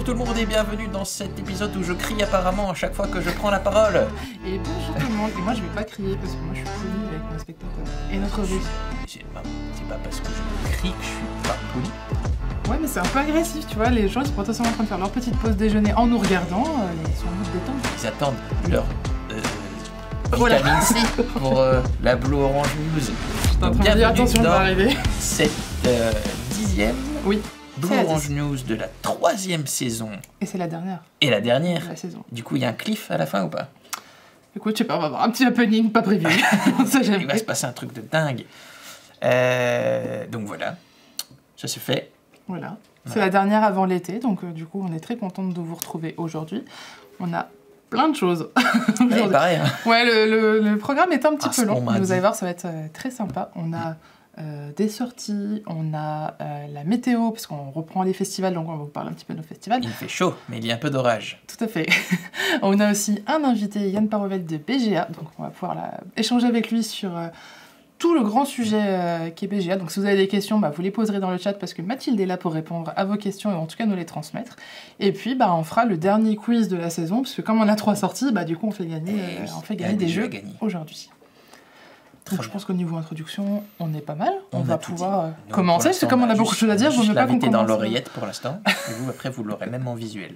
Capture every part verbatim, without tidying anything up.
Bonjour tout le monde et bienvenue dans cet épisode où je crie apparemment à chaque fois que je prends la parole. Et bonjour tout le monde, et moi je vais pas crier parce que moi je suis poli avec nos spectateurs et notre russe. C'est pas, pas parce que je crie que je suis pas poli. Ouais mais c'est un peu agressif tu vois, les gens ils sont potentiellement en train de faire leur petite pause déjeuner en nous regardant, euh, ils sont en mode détente. Ils attendent leur euh, voilà. vitamine C pour euh, la Blue Orange News. Donc bienvenue attention dans cette euh, dixième oui. Blue Orange News de la troisième saison. Et c'est la dernière. Et la dernière. La saison. Du coup il y a un cliff à la fin ou pas? Écoute je sais pas, on va avoir un petit happening pas prévu. Il va se passer un truc de dingue. Euh, donc voilà, ça c'est fait. Voilà, c'est ouais. la dernière avant l'été, donc euh, du coup on est très contente de vous retrouver aujourd'hui. On a plein de choses. Ouais, pareil, hein. Ouais, le, le, le programme est un petit ah, peu long, vous allez voir, ça va être euh, très sympa. On a euh, des sorties, on a euh, la météo, parce qu'on reprend les festivals, donc on va vous parler un petit peu de nos festivals. Il fait chaud, mais il y a un peu d'orage. Tout à fait. On a aussi un invité, Ian Parovel de B G A, donc on va pouvoir là, échanger avec lui sur... Euh, tout le grand sujet euh, qui est B G A, donc si vous avez des questions, bah, vous les poserez dans le chat parce que Mathilde est là pour répondre à vos questions et en tout cas nous les transmettre. Et puis bah, on fera le dernier quiz de la saison parce que comme on a trois sorties, bah, du coup on fait gagner, euh, on fait gagner des jeux aujourd'hui. Donc je pense qu'au niveau introduction, on est pas mal. On, on va pouvoir euh, donc, commencer parce que comme on a beaucoup de choses à dire, je ne veux pas qu'on commence... dans l'oreillette pour l'instant et vous après vous l'aurez même en visuel.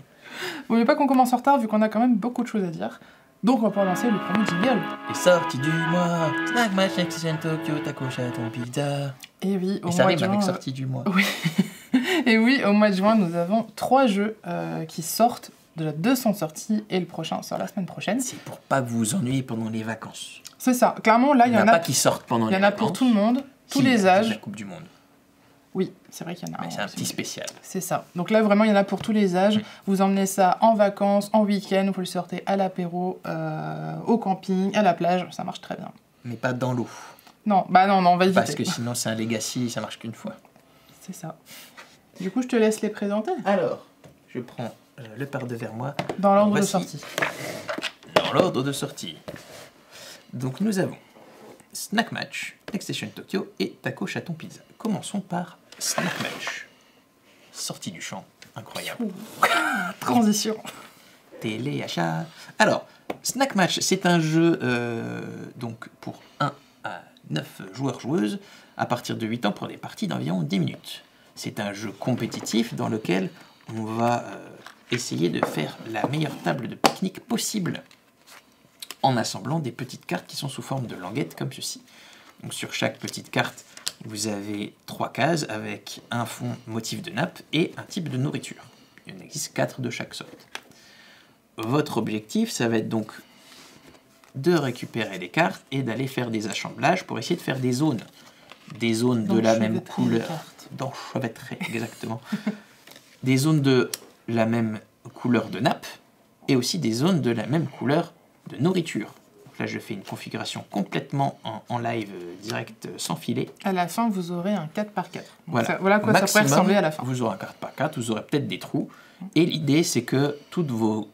Vous ne voulez pas qu'on commence en retard vu qu'on a quand même beaucoup de choses à dire. Donc on va pouvoir lancer le premier jingle. Et sorti du mois, Snack Match, Next Station Tokyo, Taco Chaton Pizza. Et oui, au Et ça mois de juin. Avec sortie du mois. Oui. Et oui, au mois de juin, nous avons trois jeux euh, qui sortent. Déjà deux sont sortis et le prochain sort la semaine prochaine. C'est pour pas que vous vous ennuyiez pendant les vacances. C'est ça. Clairement, là, il y, y en a. Pas qui sortent pendant les vacances. Il y en a pour tout le monde, tous si les âges. La Coupe du Monde. Oui, c'est vrai qu'il y en a un. C'est un petit spécial. C'est ça. Donc là, vraiment, il y en a pour tous les âges. Mmh. Vous emmenez ça en vacances, en week-end, vous le sortez à l'apéro, euh, au camping, à la plage, ça marche très bien. Mais pas dans l'eau. Non, bah non, non, on va éviter. Parce que sinon, c'est un legacy, ça marche qu'une fois. C'est ça. Du coup, je te laisse les présenter. Alors, je prends euh, le par devers moi. Dans l'ordre de sortie. Dans l'ordre de sortie. Donc, nous avons Snack Match, Next Station Tokyo et Taco Chaton Pizza. Commençons par Snack Match. Sortie du champ, incroyable. Transition. Téléachat. Alors, Snack Match, c'est un jeu euh, donc pour un à neuf joueurs-joueuses à partir de huit ans pour des parties d'environ dix minutes. C'est un jeu compétitif dans lequel on va euh, essayer de faire la meilleure table de pique-nique possible en assemblant des petites cartes qui sont sous forme de languettes comme ceci. Donc sur chaque petite carte, vous avez trois cases avec un fond motif de nappe et un type de nourriture. Il y en existe quatre de chaque sorte. Votre objectif, ça va être donc de récupérer les cartes et d'aller faire des assemblages pour essayer de faire des zones. Des zones de la même couleur. D'enchevêtrer, exactement. Des zones de la même couleur de nappe et aussi des zones de la même couleur de nourriture. Là, je fais une configuration complètement en, en live euh, direct euh, sans filet. À la fin, vous aurez un quatre par quatre. Voilà, ça, voilà quoi maximum, ça pourrait ressembler à la fin. Vous aurez un quatre par quatre, vous aurez peut-être des trous. Et l'idée, c'est que toutes vos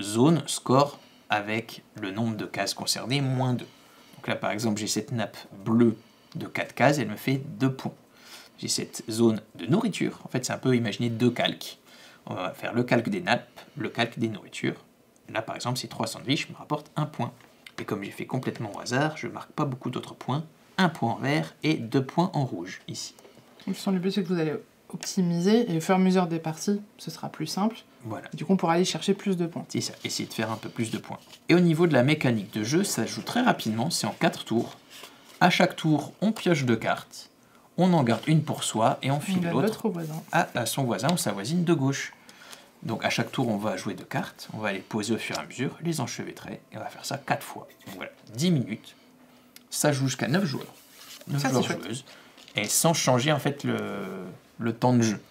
zones scorent avec le nombre de cases concernées, moins deux. Donc là, par exemple, j'ai cette nappe bleue de quatre cases, elle me fait deux points. J'ai cette zone de nourriture. En fait, c'est un peu imaginer deux calques. On va faire le calque des nappes, le calque des nourritures. Là, par exemple, ces trois sandwichs me rapportent un point. Et comme j'ai fait complètement au hasard, je ne marque pas beaucoup d'autres points. Un point en vert et deux points en rouge, ici. Donc, le but, c'est que vous allez optimiser et au fur et à mesure des parties, ce sera plus simple. Voilà. Du coup, on pourra aller chercher plus de points. C'est ça, essayer de faire un peu plus de points. Et au niveau de la mécanique de jeu, ça joue très rapidement, c'est en quatre tours. À chaque tour, on pioche deux cartes, on en garde une pour soi et on file l'autre à, à son voisin ou sa voisine de gauche. Donc à chaque tour, on va jouer deux cartes, on va les poser au fur et à mesure, les enchevêtrer, et on va faire ça quatre fois. Donc voilà, dix minutes, ça joue jusqu'à neuf joueurs, neuf joueurs joueuses, et sans changer en fait le, le temps de jeu.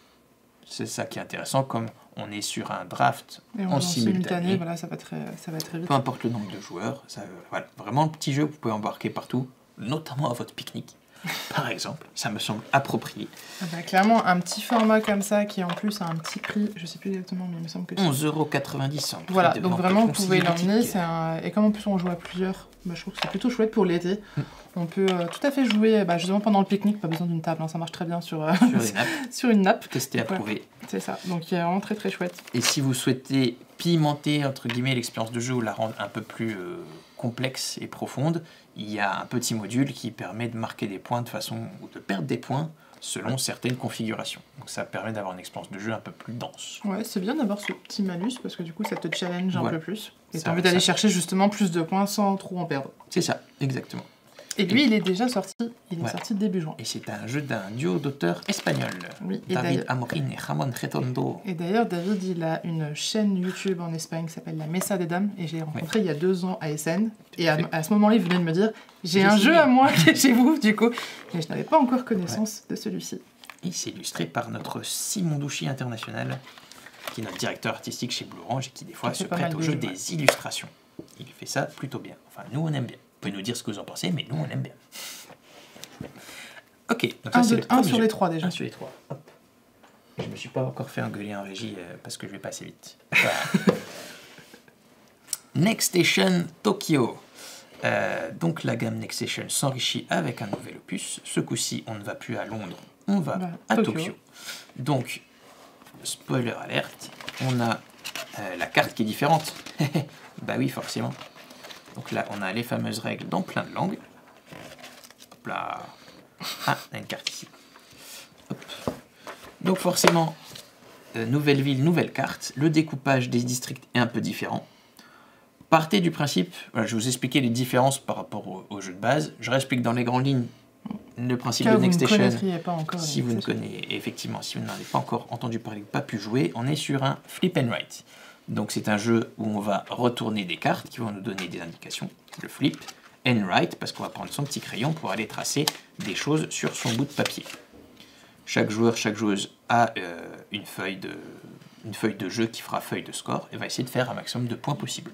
C'est ça qui est intéressant, comme on est sur un draft et on en simultané, simultané voilà, ça, va très, ça va très vite. Peu importe le nombre de joueurs, ça, voilà, vraiment le petit jeu que vous pouvez embarquer partout, notamment à votre pique-nique. par exemple, ça me semble approprié. Ah bah, clairement, un petit format comme ça qui en plus a un petit prix, je sais plus exactement, mais il me semble que onze euros quatre-vingt-dix. Voilà, donc vraiment vous pouvez l'emmener, un... et comme en plus on joue à plusieurs, bah, je trouve que c'est plutôt chouette pour l'été. Mm. On peut euh, tout à fait jouer bah, justement pendant le pique-nique, pas besoin d'une table, hein, ça marche très bien sur, euh, sur, sur une nappe. Testé, approuvé. Ouais, c'est ça, donc il est vraiment très très chouette. Et si vous souhaitez pimenter entre guillemets l'expérience de jeu ou la rendre un peu plus euh, complexe et profonde, il y a un petit module qui permet de marquer des points de façon, ou de perdre des points selon certaines configurations. Donc ça permet d'avoir une expérience de jeu un peu plus dense. Ouais, c'est bien d'avoir ce petit malus parce que du coup ça te challenge un ouais. peu plus. Et t'as envie d'aller chercher justement plus de points sans trop en perdre. C'est ça, exactement. Et lui, et... il est déjà sorti, il est ouais. sorti début juin. Et c'est un jeu d'un duo d'auteurs espagnols, oui. David Amorín et Ramon Retondo. Et d'ailleurs, David, il a une chaîne YouTube en Espagne qui s'appelle La Mesa des Dames, et je l'ai rencontré ouais. il y a deux ans à Essen. Et à, à ce moment-là, il venait de me dire, j'ai un jeu à moi qui est chez vous, du coup, mais je n'avais pas encore connaissance ouais. de celui-ci. Il s'est illustré par notre Simon Douchy international, qui est notre directeur artistique chez Blue Orange, et qui des fois se prête au jeu des ouais. illustrations. Il fait ça plutôt bien, enfin nous on aime bien. Vous pouvez nous dire ce que vous en pensez, mais nous, on aime bien. Ok, donc ça, c'est le premier jeu. Un sur les trois, déjà. Un sur les trois. Hop. Je me suis pas encore fait engueuler en régie euh, parce que je vais pas assez vite. Voilà. Next Station Tokyo. Euh, donc, la gamme Next Station s'enrichit avec un nouvel opus. Ce coup-ci, on ne va plus à Londres, on va bah, à Tokyo. Tokyo. Donc, spoiler alerte, on a euh, la carte qui est différente. Bah oui, forcément. Donc là, on a les fameuses règles dans plein de langues. Hop là. Ah, on a une carte ici. Hop. Donc forcément, euh, nouvelle ville, nouvelle carte. Le découpage des districts est un peu différent. Partez du principe... Voilà, je vais vous expliquer les différences par rapport au, au jeu de base. Je réexplique dans les grandes lignes le principe de Next Station. Si vous ne connaissez effectivement, si vous n'en avez pas encore entendu parler ou pas pu jouer, on est sur un flip and write. Donc c'est un jeu où on va retourner des cartes qui vont nous donner des indications, le flip and write, parce qu'on va prendre son petit crayon pour aller tracer des choses sur son bout de papier. Chaque joueur, chaque joueuse a euh, une, feuille de, une feuille de jeu qui fera feuille de score et va essayer de faire un maximum de points possible.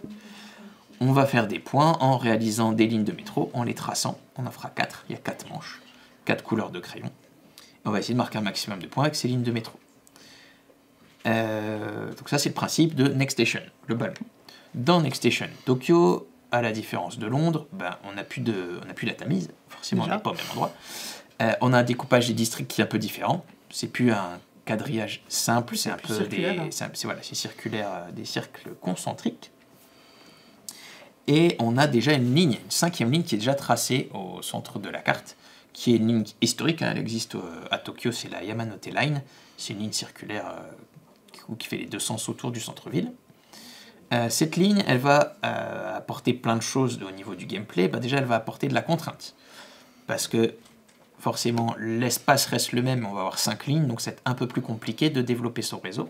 On va faire des points en réalisant des lignes de métro, en les traçant, on en fera quatre, il y a quatre manches, quatre couleurs de crayon. Et on va essayer de marquer un maximum de points avec ces lignes de métro. Euh, donc ça c'est le principe de Next Station, le ballon. Dans Next Station Tokyo, à la différence de Londres, ben, on n'a plus de, on n'a plus la tamise, forcément Déjà. on n'est pas au même endroit. Euh, on a un découpage des districts qui est un peu différent, c'est plus un quadrillage simple, c'est un peu circulaire, des, hein. c'est, c'est, voilà, c'est circulaire, euh, des cercles concentriques. Et on a déjà une ligne, une cinquième ligne qui est déjà tracée au centre de la carte, qui est une ligne historique, hein, elle existe euh, à Tokyo, c'est la Yamanote Line, c'est une ligne circulaire euh, ou qui fait les deux sens autour du centre-ville. Euh, cette ligne, elle va euh, apporter plein de choses au niveau du gameplay. Bah, déjà, elle va apporter de la contrainte. Parce que, forcément, l'espace reste le même, on va avoir cinq lignes, donc c'est un peu plus compliqué de développer son réseau.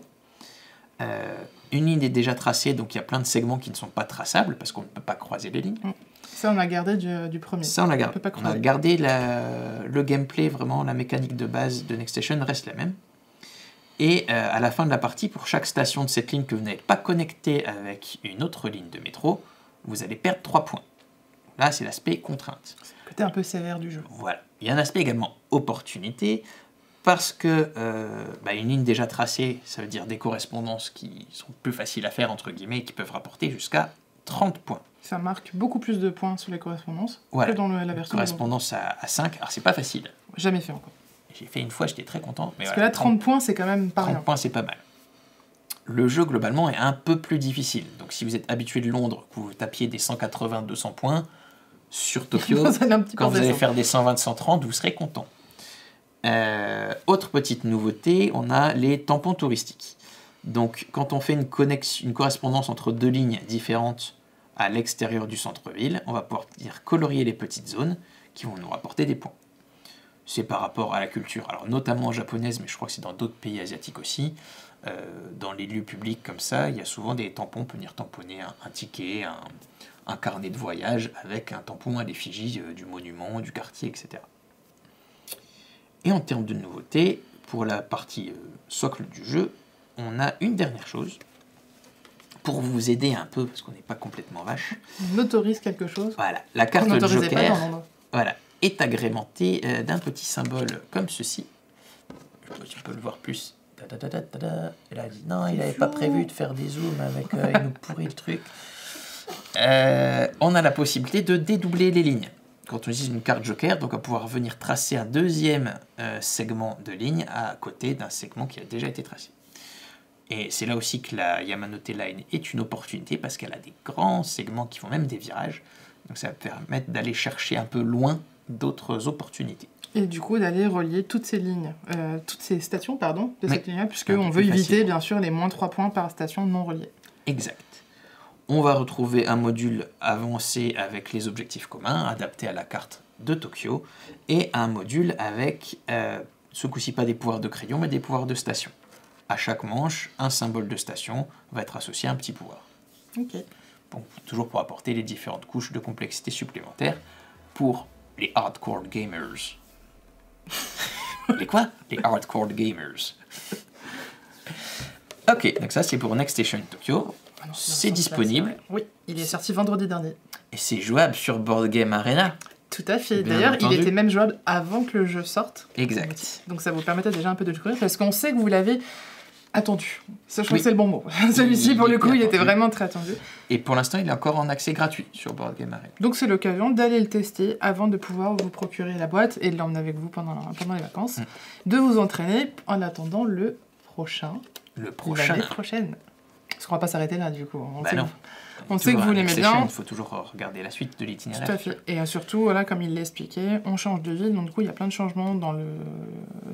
Euh, une ligne est déjà tracée, donc il y a plein de segments qui ne sont pas traçables, parce qu'on ne peut pas croiser les lignes. Ça, on a gardé du, du premier. Ça, on, a gard... on, peut pas croiser. On a gardé la... le gameplay, vraiment, la mécanique de base de Next Station reste la même. Et euh, à la fin de la partie, pour chaque station de cette ligne que vous n'avez pas connectée avec une autre ligne de métro, vous allez perdre trois points. Là, c'est l'aspect contrainte. C'est le côté un peu sévère du jeu. Voilà. Il y a un aspect également opportunité, parce que euh, bah, une ligne déjà tracée, ça veut dire des correspondances qui sont plus faciles à faire, entre guillemets, qui peuvent rapporter jusqu'à trente points. Ça marque beaucoup plus de points sur les correspondances voilà. que dans le, la version. Correspondance à, à cinq, alors c'est pas facile. Jamais fait encore. J'ai fait une fois, j'étais très content. Mais parce voilà, que là, trente points, c'est quand même pas mal. trente points, c'est pas mal. Le jeu, globalement, est un peu plus difficile. Donc, si vous êtes habitué de Londres, que vous tapiez des cent quatre-vingts à deux cents points, sur Tokyo, quand vous allez faire des cent vingt à cent trente, vous serez content. Euh, autre petite nouveauté, on a les tampons touristiques. Donc, quand on fait une, une correspondance entre deux lignes différentes à l'extérieur du centre-ville, on va pouvoir dire colorier les petites zones qui vont nous rapporter des points. C'est par rapport à la culture, alors notamment japonaise, mais je crois que c'est dans d'autres pays asiatiques aussi. Euh, dans les lieux publics comme ça, il y a souvent des tampons, on peut venir tamponner un, un ticket, un, un carnet de voyage avec un tampon à l'effigie du monument, du quartier, et cetera. Et en termes de nouveautés, pour la partie euh, socle du jeu, on a une dernière chose. Pour vous aider un peu, parce qu'on n'est pas complètement vache. On autorise quelque chose. Voilà, la carte Joker. Pas dans voilà. est agrémenté euh, d'un petit symbole comme ceci. Je sais pas si on peut le voir plus. Et là, il dit non, il n'avait pas prévu de faire des zooms avec. Euh, il nous pourrit le truc. Euh, on a la possibilité de dédoubler les lignes. Quand on utilise une carte joker, donc on va pouvoir venir tracer un deuxième euh, segment de ligne à côté d'un segment qui a déjà été tracé. Et c'est là aussi que la Yamanote Line est une opportunité parce qu'elle a des grands segments qui font même des virages. Donc ça va permettre d'aller chercher un peu loin d'autres opportunités. Et du coup d'aller relier toutes ces lignes, euh, toutes ces stations pardon, de cette ligne-là, puisqu'on veut éviter bien sûr les moins trois points par station non reliée. Exact. On va retrouver un module avancé avec les objectifs communs, adapté à la carte de Tokyo, et un module avec, euh, ce coup-ci pas des pouvoirs de crayon, mais des pouvoirs de station. À chaque manche, un symbole de station va être associé à un petit pouvoir. Okay. Bon, toujours pour apporter les différentes couches de complexité supplémentaires pour les hardcore gamers. Les quoi? Les hardcore gamers. Ok, donc ça c'est pour Next Station Tokyo. C'est disponible. Oui, il est sorti vendredi dernier. Et c'est jouable sur Board Game Arena. Tout à fait. D'ailleurs, il était même jouable avant que le jeu sorte. Exact. Donc ça vous permettait déjà un peu de le découvrir parce qu'on sait que vous l'avez attendu. Ça, je crois que c'est le bon mot. Celui-ci, pour le coup, il était vraiment très attendu. Et pour l'instant, il est encore en accès gratuit sur Board Game Arena. Donc c'est l'occasion d'aller le tester avant de pouvoir vous procurer la boîte et de l'emmener avec vous pendant, pendant les vacances, de vous entraîner en attendant le prochain. Le prochain. L'année prochaine. Parce qu'on va pas s'arrêter là, du coup. On bah sait, non. On on sait que vous l'aimez bien. Il faut toujours regarder la suite de l'itinéraire. Tout à fait. Et surtout, voilà, comme il l'a expliqué, on change de ville. Donc, du coup, il y a plein de changements dans le...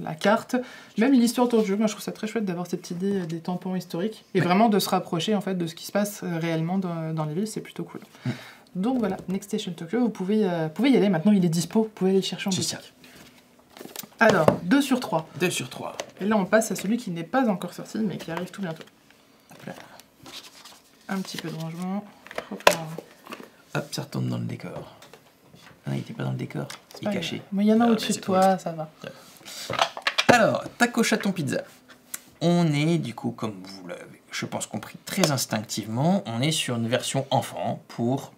la carte. Même l'histoire autour du jeu. Moi, je trouve ça très chouette d'avoir cette idée des tampons historiques. Et ouais. Vraiment de se rapprocher, en fait, de ce qui se passe réellement dans, dans les villes. C'est plutôt cool. Mmh. Donc, voilà. Next Station Tokyo, vous pouvez, euh, pouvez y aller. Maintenant, il est dispo. Vous pouvez aller le chercher en boutique. Alors, deux sur trois. deux sur trois. Et là, on passe à celui qui n'est pas encore sorti, mais qui arrive tout bientôt. Hop là. Un petit peu de rangement. Hop, Hop ça retourne dans le décor. Ah, il n'était pas dans le décor, est il est caché. Grave. Mais il y en a au-dessus de toi, ça va. Alors, Taco Chaton Pizza. On est, du coup, comme vous l'avez, je pense, compris très instinctivement, on est sur une version enfant pour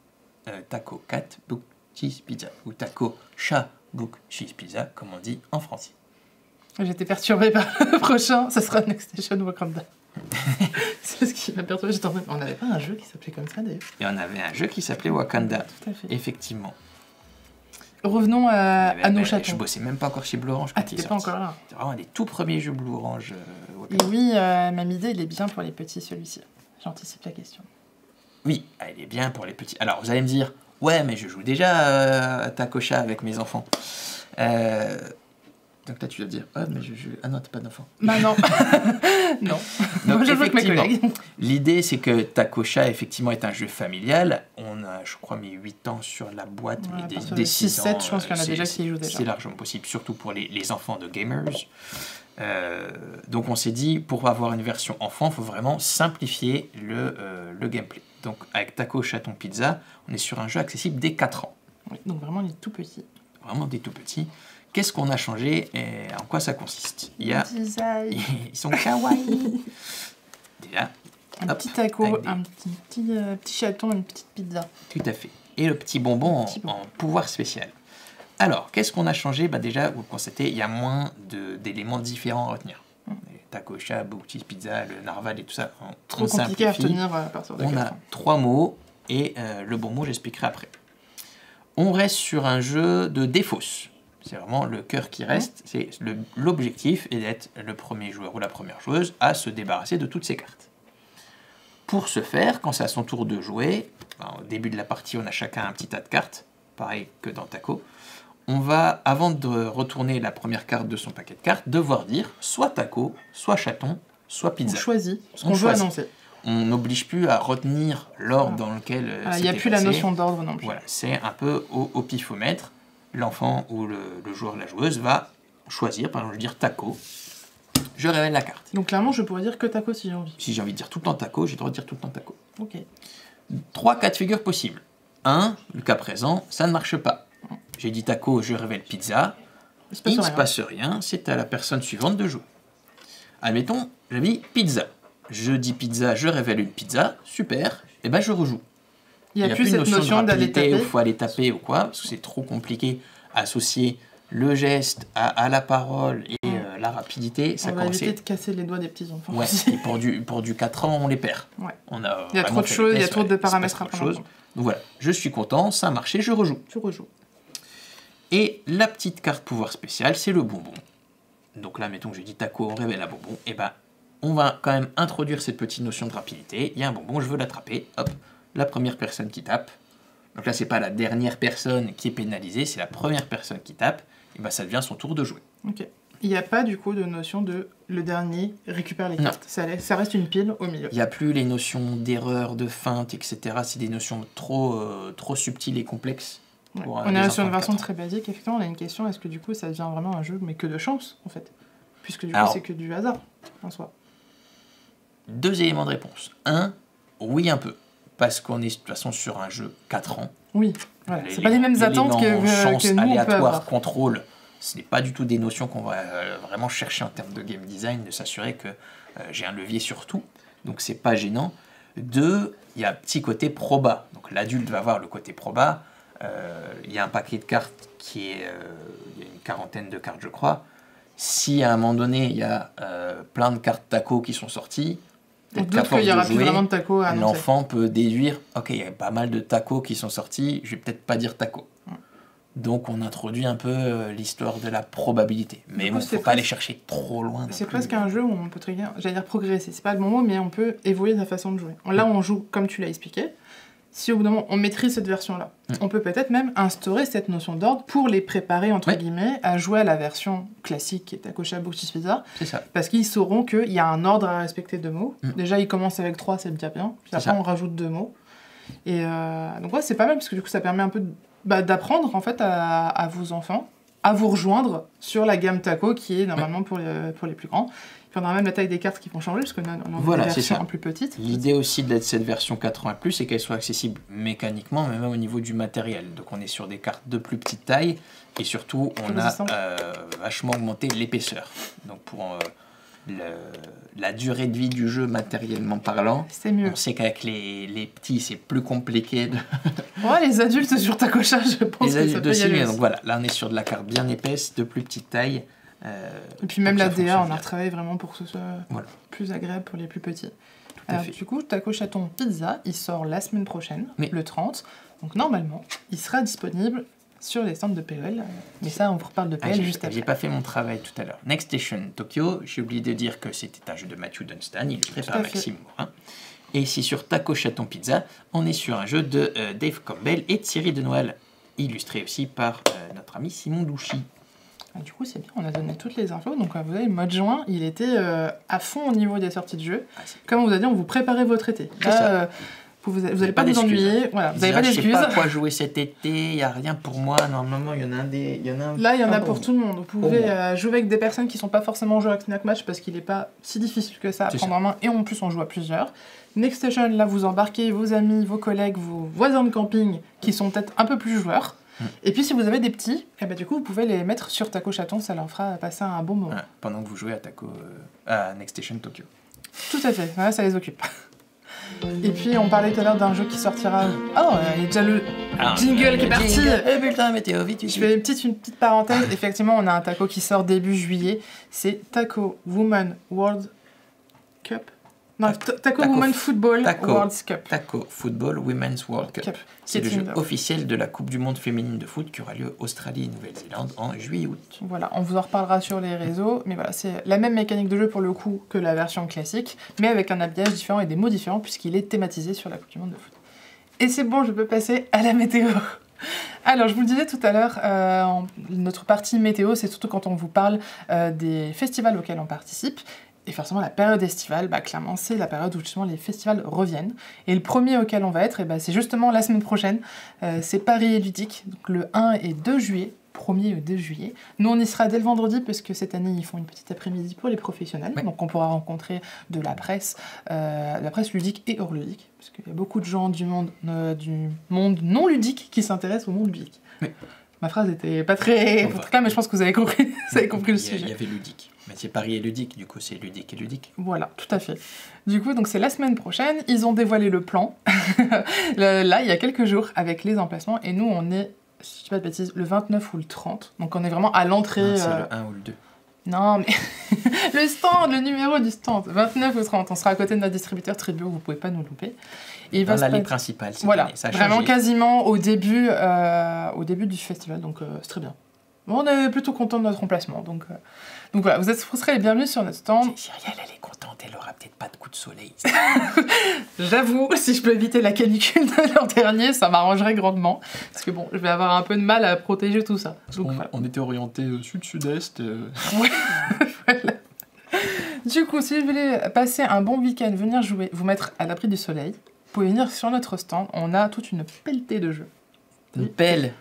euh, Taco Cat Book Cheese Pizza, ou Taco Chat Book Cheese Pizza, comme on dit en français. J'étais perturbée par le prochain, ça sera Next Station Wakanda. C'est ce qui m'a perturbé, j'étais en mode... On n'avait pas un jeu qui s'appelait comme ça d'ailleurs. Et on avait un jeu qui s'appelait Wakanda. Tout à fait. Effectivement. Revenons à, à nos chatons. Je bossais même pas encore chez Blue Orange quand ah, il est sorti. Pas encore là. C'est vraiment un des tout premiers jeux Blue Orange. Euh, Wakanda. Et oui, euh, Mamidé, il est bien pour les petits celui-ci. J'anticipe la question. Oui, il est bien pour les petits. Alors vous allez me dire, ouais mais je joue déjà euh, à Tacocha avec mes enfants. Euh... Donc là, tu dois te dire, oh, mais je, je... ah non, t'es pas d'enfant. Bah non, non. Donc, je joue avec mes collègues. L'idée, c'est que Tacocha, effectivement, est un jeu familial. On a, je crois, mis huit ans sur la boîte, voilà, mais des, des six, sept, je pense qu'il y en a déjà qui y jouent déjà. C'est largement possible, surtout pour les, les enfants de gamers. Euh, donc on s'est dit, pour avoir une version enfant, il faut vraiment simplifier le, euh, le gameplay. Donc avec Taco Chaton Pizza, on est sur un jeu accessible dès quatre ans. Oui, donc vraiment, il est tout petit. Vraiment des tout petits. Qu'est-ce qu'on a changé et en quoi ça consiste? Il y a... Ils sont kawaii. Déjà, un hop, petit taco, des... un petit, petit, euh, petit chaton, une petite pizza. Tout à fait. Et le petit bonbon, petit en, bonbon. En pouvoir spécial. Alors, qu'est-ce qu'on a changé? Bah déjà, vous le constatez, il y a moins d'éléments différents à retenir. Hum. Les tacos, chat, boutis, pizza, le narval et tout ça. On, Trop on compliqué simplifie. À retenir à partir de On a trois mots et euh, le bon mot, j'expliquerai après. On reste sur un jeu de défausse. C'est vraiment le cœur qui reste. C'est l'objectif est d'être le premier joueur ou la première joueuse à se débarrasser de toutes ses cartes. Pour ce faire, quand c'est à son tour de jouer, ben, au début de la partie, on a chacun un petit tas de cartes, pareil que dans Taco. On va, avant de retourner la première carte de son paquet de cartes, devoir dire soit Taco, soit Chaton, soit Pizza. On choisit ce qu'on veut annoncer. On n'oblige plus à retenir l'ordre ah. dans lequel ah, c'était Il n'y a plus passé. La notion d'ordre non plus. Voilà, c'est un peu au, au pifomètre. L'enfant ou le, le joueur, la joueuse, va choisir, par exemple, je vais dire Taco, je révèle la carte. Donc clairement, je pourrais dire que Taco si j'ai envie. Si j'ai envie de dire tout le temps Taco, j'ai le droit de dire tout le temps Taco. Ok. Trois cas de figure possibles. Un, le cas présent, ça ne marche pas. J'ai dit Taco, je révèle Pizza, il, se passe il ne se passe rien, c'est à la personne suivante de jouer. Admettons, j'ai mis Pizza. Je dis pizza, je révèle une pizza, super, et ben je rejoue. Il n'y a, a plus cette notion, notion d'aller taper. Il faut aller taper ou quoi, parce que c'est trop compliqué associer le geste à, à la parole et euh, la rapidité, ça on commençait... On va éviter de casser les doigts des petits enfants. Ouais, et pour du, pour du quatre ans, on les perd. Ouais. On a il y a trop de choses, il y a trop de paramètres à prendre. Donc voilà, je suis content, ça a marché, je rejoue. Tu rejoues. Et la petite carte pouvoir spéciale, c'est le bonbon. Donc là, mettons que je dis taco, on révèle un bonbon, et ben on va quand même introduire cette petite notion de rapidité. Il y a un bonbon, je veux l'attraper, hop, la première personne qui tape. Donc là, c'est pas la dernière personne qui est pénalisée, c'est la première personne qui tape. Et ben ça devient son tour de jouer. Ok. Il n'y a pas du coup de notion de le dernier récupère les cartes. Ça, ça reste une pile au milieu. Il n'y a plus les notions d'erreur, de feinte, et cetera. C'est des notions trop, euh, trop subtiles et complexes. Ouais. Pour, euh, on est sur une version très basique. Effectivement, on a une question, est-ce que du coup ça devient vraiment un jeu mais que de chance en fait? Puisque du alors, coup c'est que du hasard en soi. Deux éléments de réponse. Un, oui un peu. Parce qu'on est de toute façon sur un jeu quatre ans. Oui, voilà. C'est pas les mêmes attentes que, euh, chance, que nous aléatoire, on peut avoir. Contrôle, ce n'est pas du tout des notions qu'on va euh, vraiment chercher en termes de game design, de s'assurer que euh, j'ai un levier sur tout, donc c'est pas gênant. Deux, il y a un petit côté proba, donc l'adulte va avoir le côté proba, il euh, y a un paquet de cartes qui est, il euh, y a une quarantaine de cartes je crois, si à un moment donné il y a euh, plein de cartes taco qui sont sorties, on doute qu'il y aura plus vraiment de tacos à annoncer. L'enfant peut déduire, ok, il y a pas mal de tacos qui sont sortis, je vais peut-être pas dire taco. Mm. Donc on introduit un peu l'histoire de la probabilité. Mais bon, il ne faut pas aller chercher trop loin. C'est presque un jeu où on peut très, j'allais dire progresser, c'est pas le bon mot, mais on peut évoluer de la façon de jouer. Là, mm. on joue comme tu l'as expliqué. Si au bout d'un moment on maîtrise cette version-là, mm. on peut peut-être même instaurer cette notion d'ordre pour les préparer, entre oui. guillemets, à jouer à la version classique qui est taco chaton pizza. C'est ça. Parce qu'ils sauront qu'il y a un ordre à respecter de mots. Mm. Déjà, ils commencent avec trois, c'est déjà bien. Puis après, ça. on rajoute deux mots. Et euh, donc, ouais, c'est pas mal parce que du coup, ça permet un peu d'apprendre bah, en fait à, à vos enfants à vous rejoindre sur la gamme taco qui est normalement mm. pour, les, pour les plus grands. On aura même la taille des cartes qui vont changer, parce qu'on a une voilà, version plus petite. L'idée aussi de cette version quatre ans et plus, c'est qu'elle soit accessible mécaniquement, mais même au niveau du matériel. Donc on est sur des cartes de plus petite taille, et surtout on a euh, vachement augmenté l'épaisseur. Donc pour euh, le, la durée de vie du jeu matériellement parlant, c'est mieux. On sait qu'avec les, les petits, c'est plus compliqué. De... ouais, les adultes sur ta cochage, je pense les que ça peut y aller. Donc voilà, là on est sur de la carte bien épaisse, de plus petite taille. Euh, et puis même la D A, on a retravaillé vraiment pour que ce soit voilà. plus agréable pour les plus petits. Tout à Alors, fait. Du coup, Taco Chaton Pizza, il sort la semaine prochaine, oui. le trente. Donc normalement, il sera disponible sur les stands de P L. Mais ça, on vous reparle de P L ah, juste après. J'ai pas fait mon travail tout à l'heure. Next Station Tokyo, j'ai oublié de dire que c'était un jeu de Matthew Dunstan, il est créé par Maxime Mourin. Et ici sur Taco Chaton Pizza, on est sur un jeu de euh, Dave Campbell et Thierry Denoël, illustré aussi par euh, notre ami Simon Douchy. Ah, du coup, c'est bien, on a donné toutes les infos. Donc, vous voyez, le mois de juin, il était euh, à fond au niveau des sorties de jeux. Ah, comme on vous a dit, on vous préparait votre été. Là, euh, vous n'allez pas vous ennuyer. Voilà, vous n'avez pas d'excuses. Je ne sais pas quoi jouer cet été, il n'y a rien pour moi. Normalement, il y en a un des... Y en a un... Là, il y en a ah, pour bon. tout le monde. Vous pouvez oh, euh, jouer avec des personnes qui ne sont pas forcément en jeu avec Snack Match parce qu'il n'est pas si difficile que ça à prendre ça. en main. Et en plus, on joue à plusieurs. Next Station, là, vous embarquez vos amis, vos collègues, vos voisins de camping qui sont peut-être un peu plus joueurs. Et puis si vous avez des petits, eh ben, du coup vous pouvez les mettre sur Taco Chaton, ça leur fera passer un bon moment. Ouais, pendant que vous jouez à Taco euh, à Next Station Tokyo. Tout à fait, ouais, ça les occupe. Et puis on parlait tout à l'heure d'un jeu qui sortira... Oh, il y a déjà le ah, jingle le qui est parti. Eh putain, météo, vite, vite. Je fais une petite, une petite parenthèse, effectivement on a un taco qui sort début juillet, c'est Taco Women's World Cup. Non, Taco Women's Football World Cup. Taco Football Women's World Cup. C'est le jeu officiel de la Coupe du Monde féminine de foot qui aura lieu Australie et Nouvelle-Zélande en juillet août. Voilà, on vous en reparlera sur les réseaux, mais voilà, c'est la même mécanique de jeu pour le coup que la version classique, mais avec un habillage différent et des mots différents puisqu'il est thématisé sur la Coupe du Monde de foot. Et c'est bon, je peux passer à la météo. Alors, je vous le disais tout à l'heure, euh, notre partie météo, c'est surtout quand on vous parle euh, des festivals auxquels on participe. Et forcément, la période estivale, bah, clairement, c'est la période où justement les festivals reviennent. Et le premier auquel on va être, et bah, c'est justement la semaine prochaine. Euh, c'est Paris Ludique, donc le un et deux juillet, premier et deux juillet. Nous, on y sera dès le vendredi, parce que cette année, ils font une petite après-midi pour les professionnels. Ouais. Donc, on pourra rencontrer de la presse, euh, la presse ludique et hors ludique, parce qu'il y a beaucoup de gens du monde, euh, du monde non ludique qui s'intéressent au monde ludique. Ouais. Ma phrase n'était pas très... Enfin, là, mais je pense que vous avez compris, vous avez compris le sujet. Il y avait ludique. Mais c'est Paris et ludique, du coup c'est ludique et ludique. Voilà, tout à fait. Du coup, donc c'est la semaine prochaine, ils ont dévoilé le plan, là, il y a quelques jours, avec les emplacements, et nous on est si je dis pas de bêtises, le vingt-neuf ou le trente. Donc on est vraiment à l'entrée. Ah, c'est euh... le un ou le deux. Non, mais le stand, le numéro du stand, vingt-neuf ou trente, on sera à côté de notre distributeur Tribuo, vous pouvez pas nous louper. Et dans l'allée principale, cette voilà, année, ça a vraiment changé. Quasiment au début, euh, au début du festival, donc euh, c'est très bien. Bon, on est plutôt content de notre emplacement, donc, euh, donc voilà, vous êtes frustrés les bienvenus sur notre stand. Cyrielle, elle est contente, elle aura peut-être pas de coup de soleil. J'avoue, si je peux éviter la canicule de l'an dernier, ça m'arrangerait grandement, parce que bon, je vais avoir un peu de mal à protéger tout ça. Donc, on, voilà. On était orienté sud-sud-est. Euh... Ouais, voilà. Du coup, si vous voulez passer un bon week-end, venir jouer, vous mettre à l'abri du soleil, vous pouvez venir sur notre stand, on a toute une pelletée de jeux. Une pelle.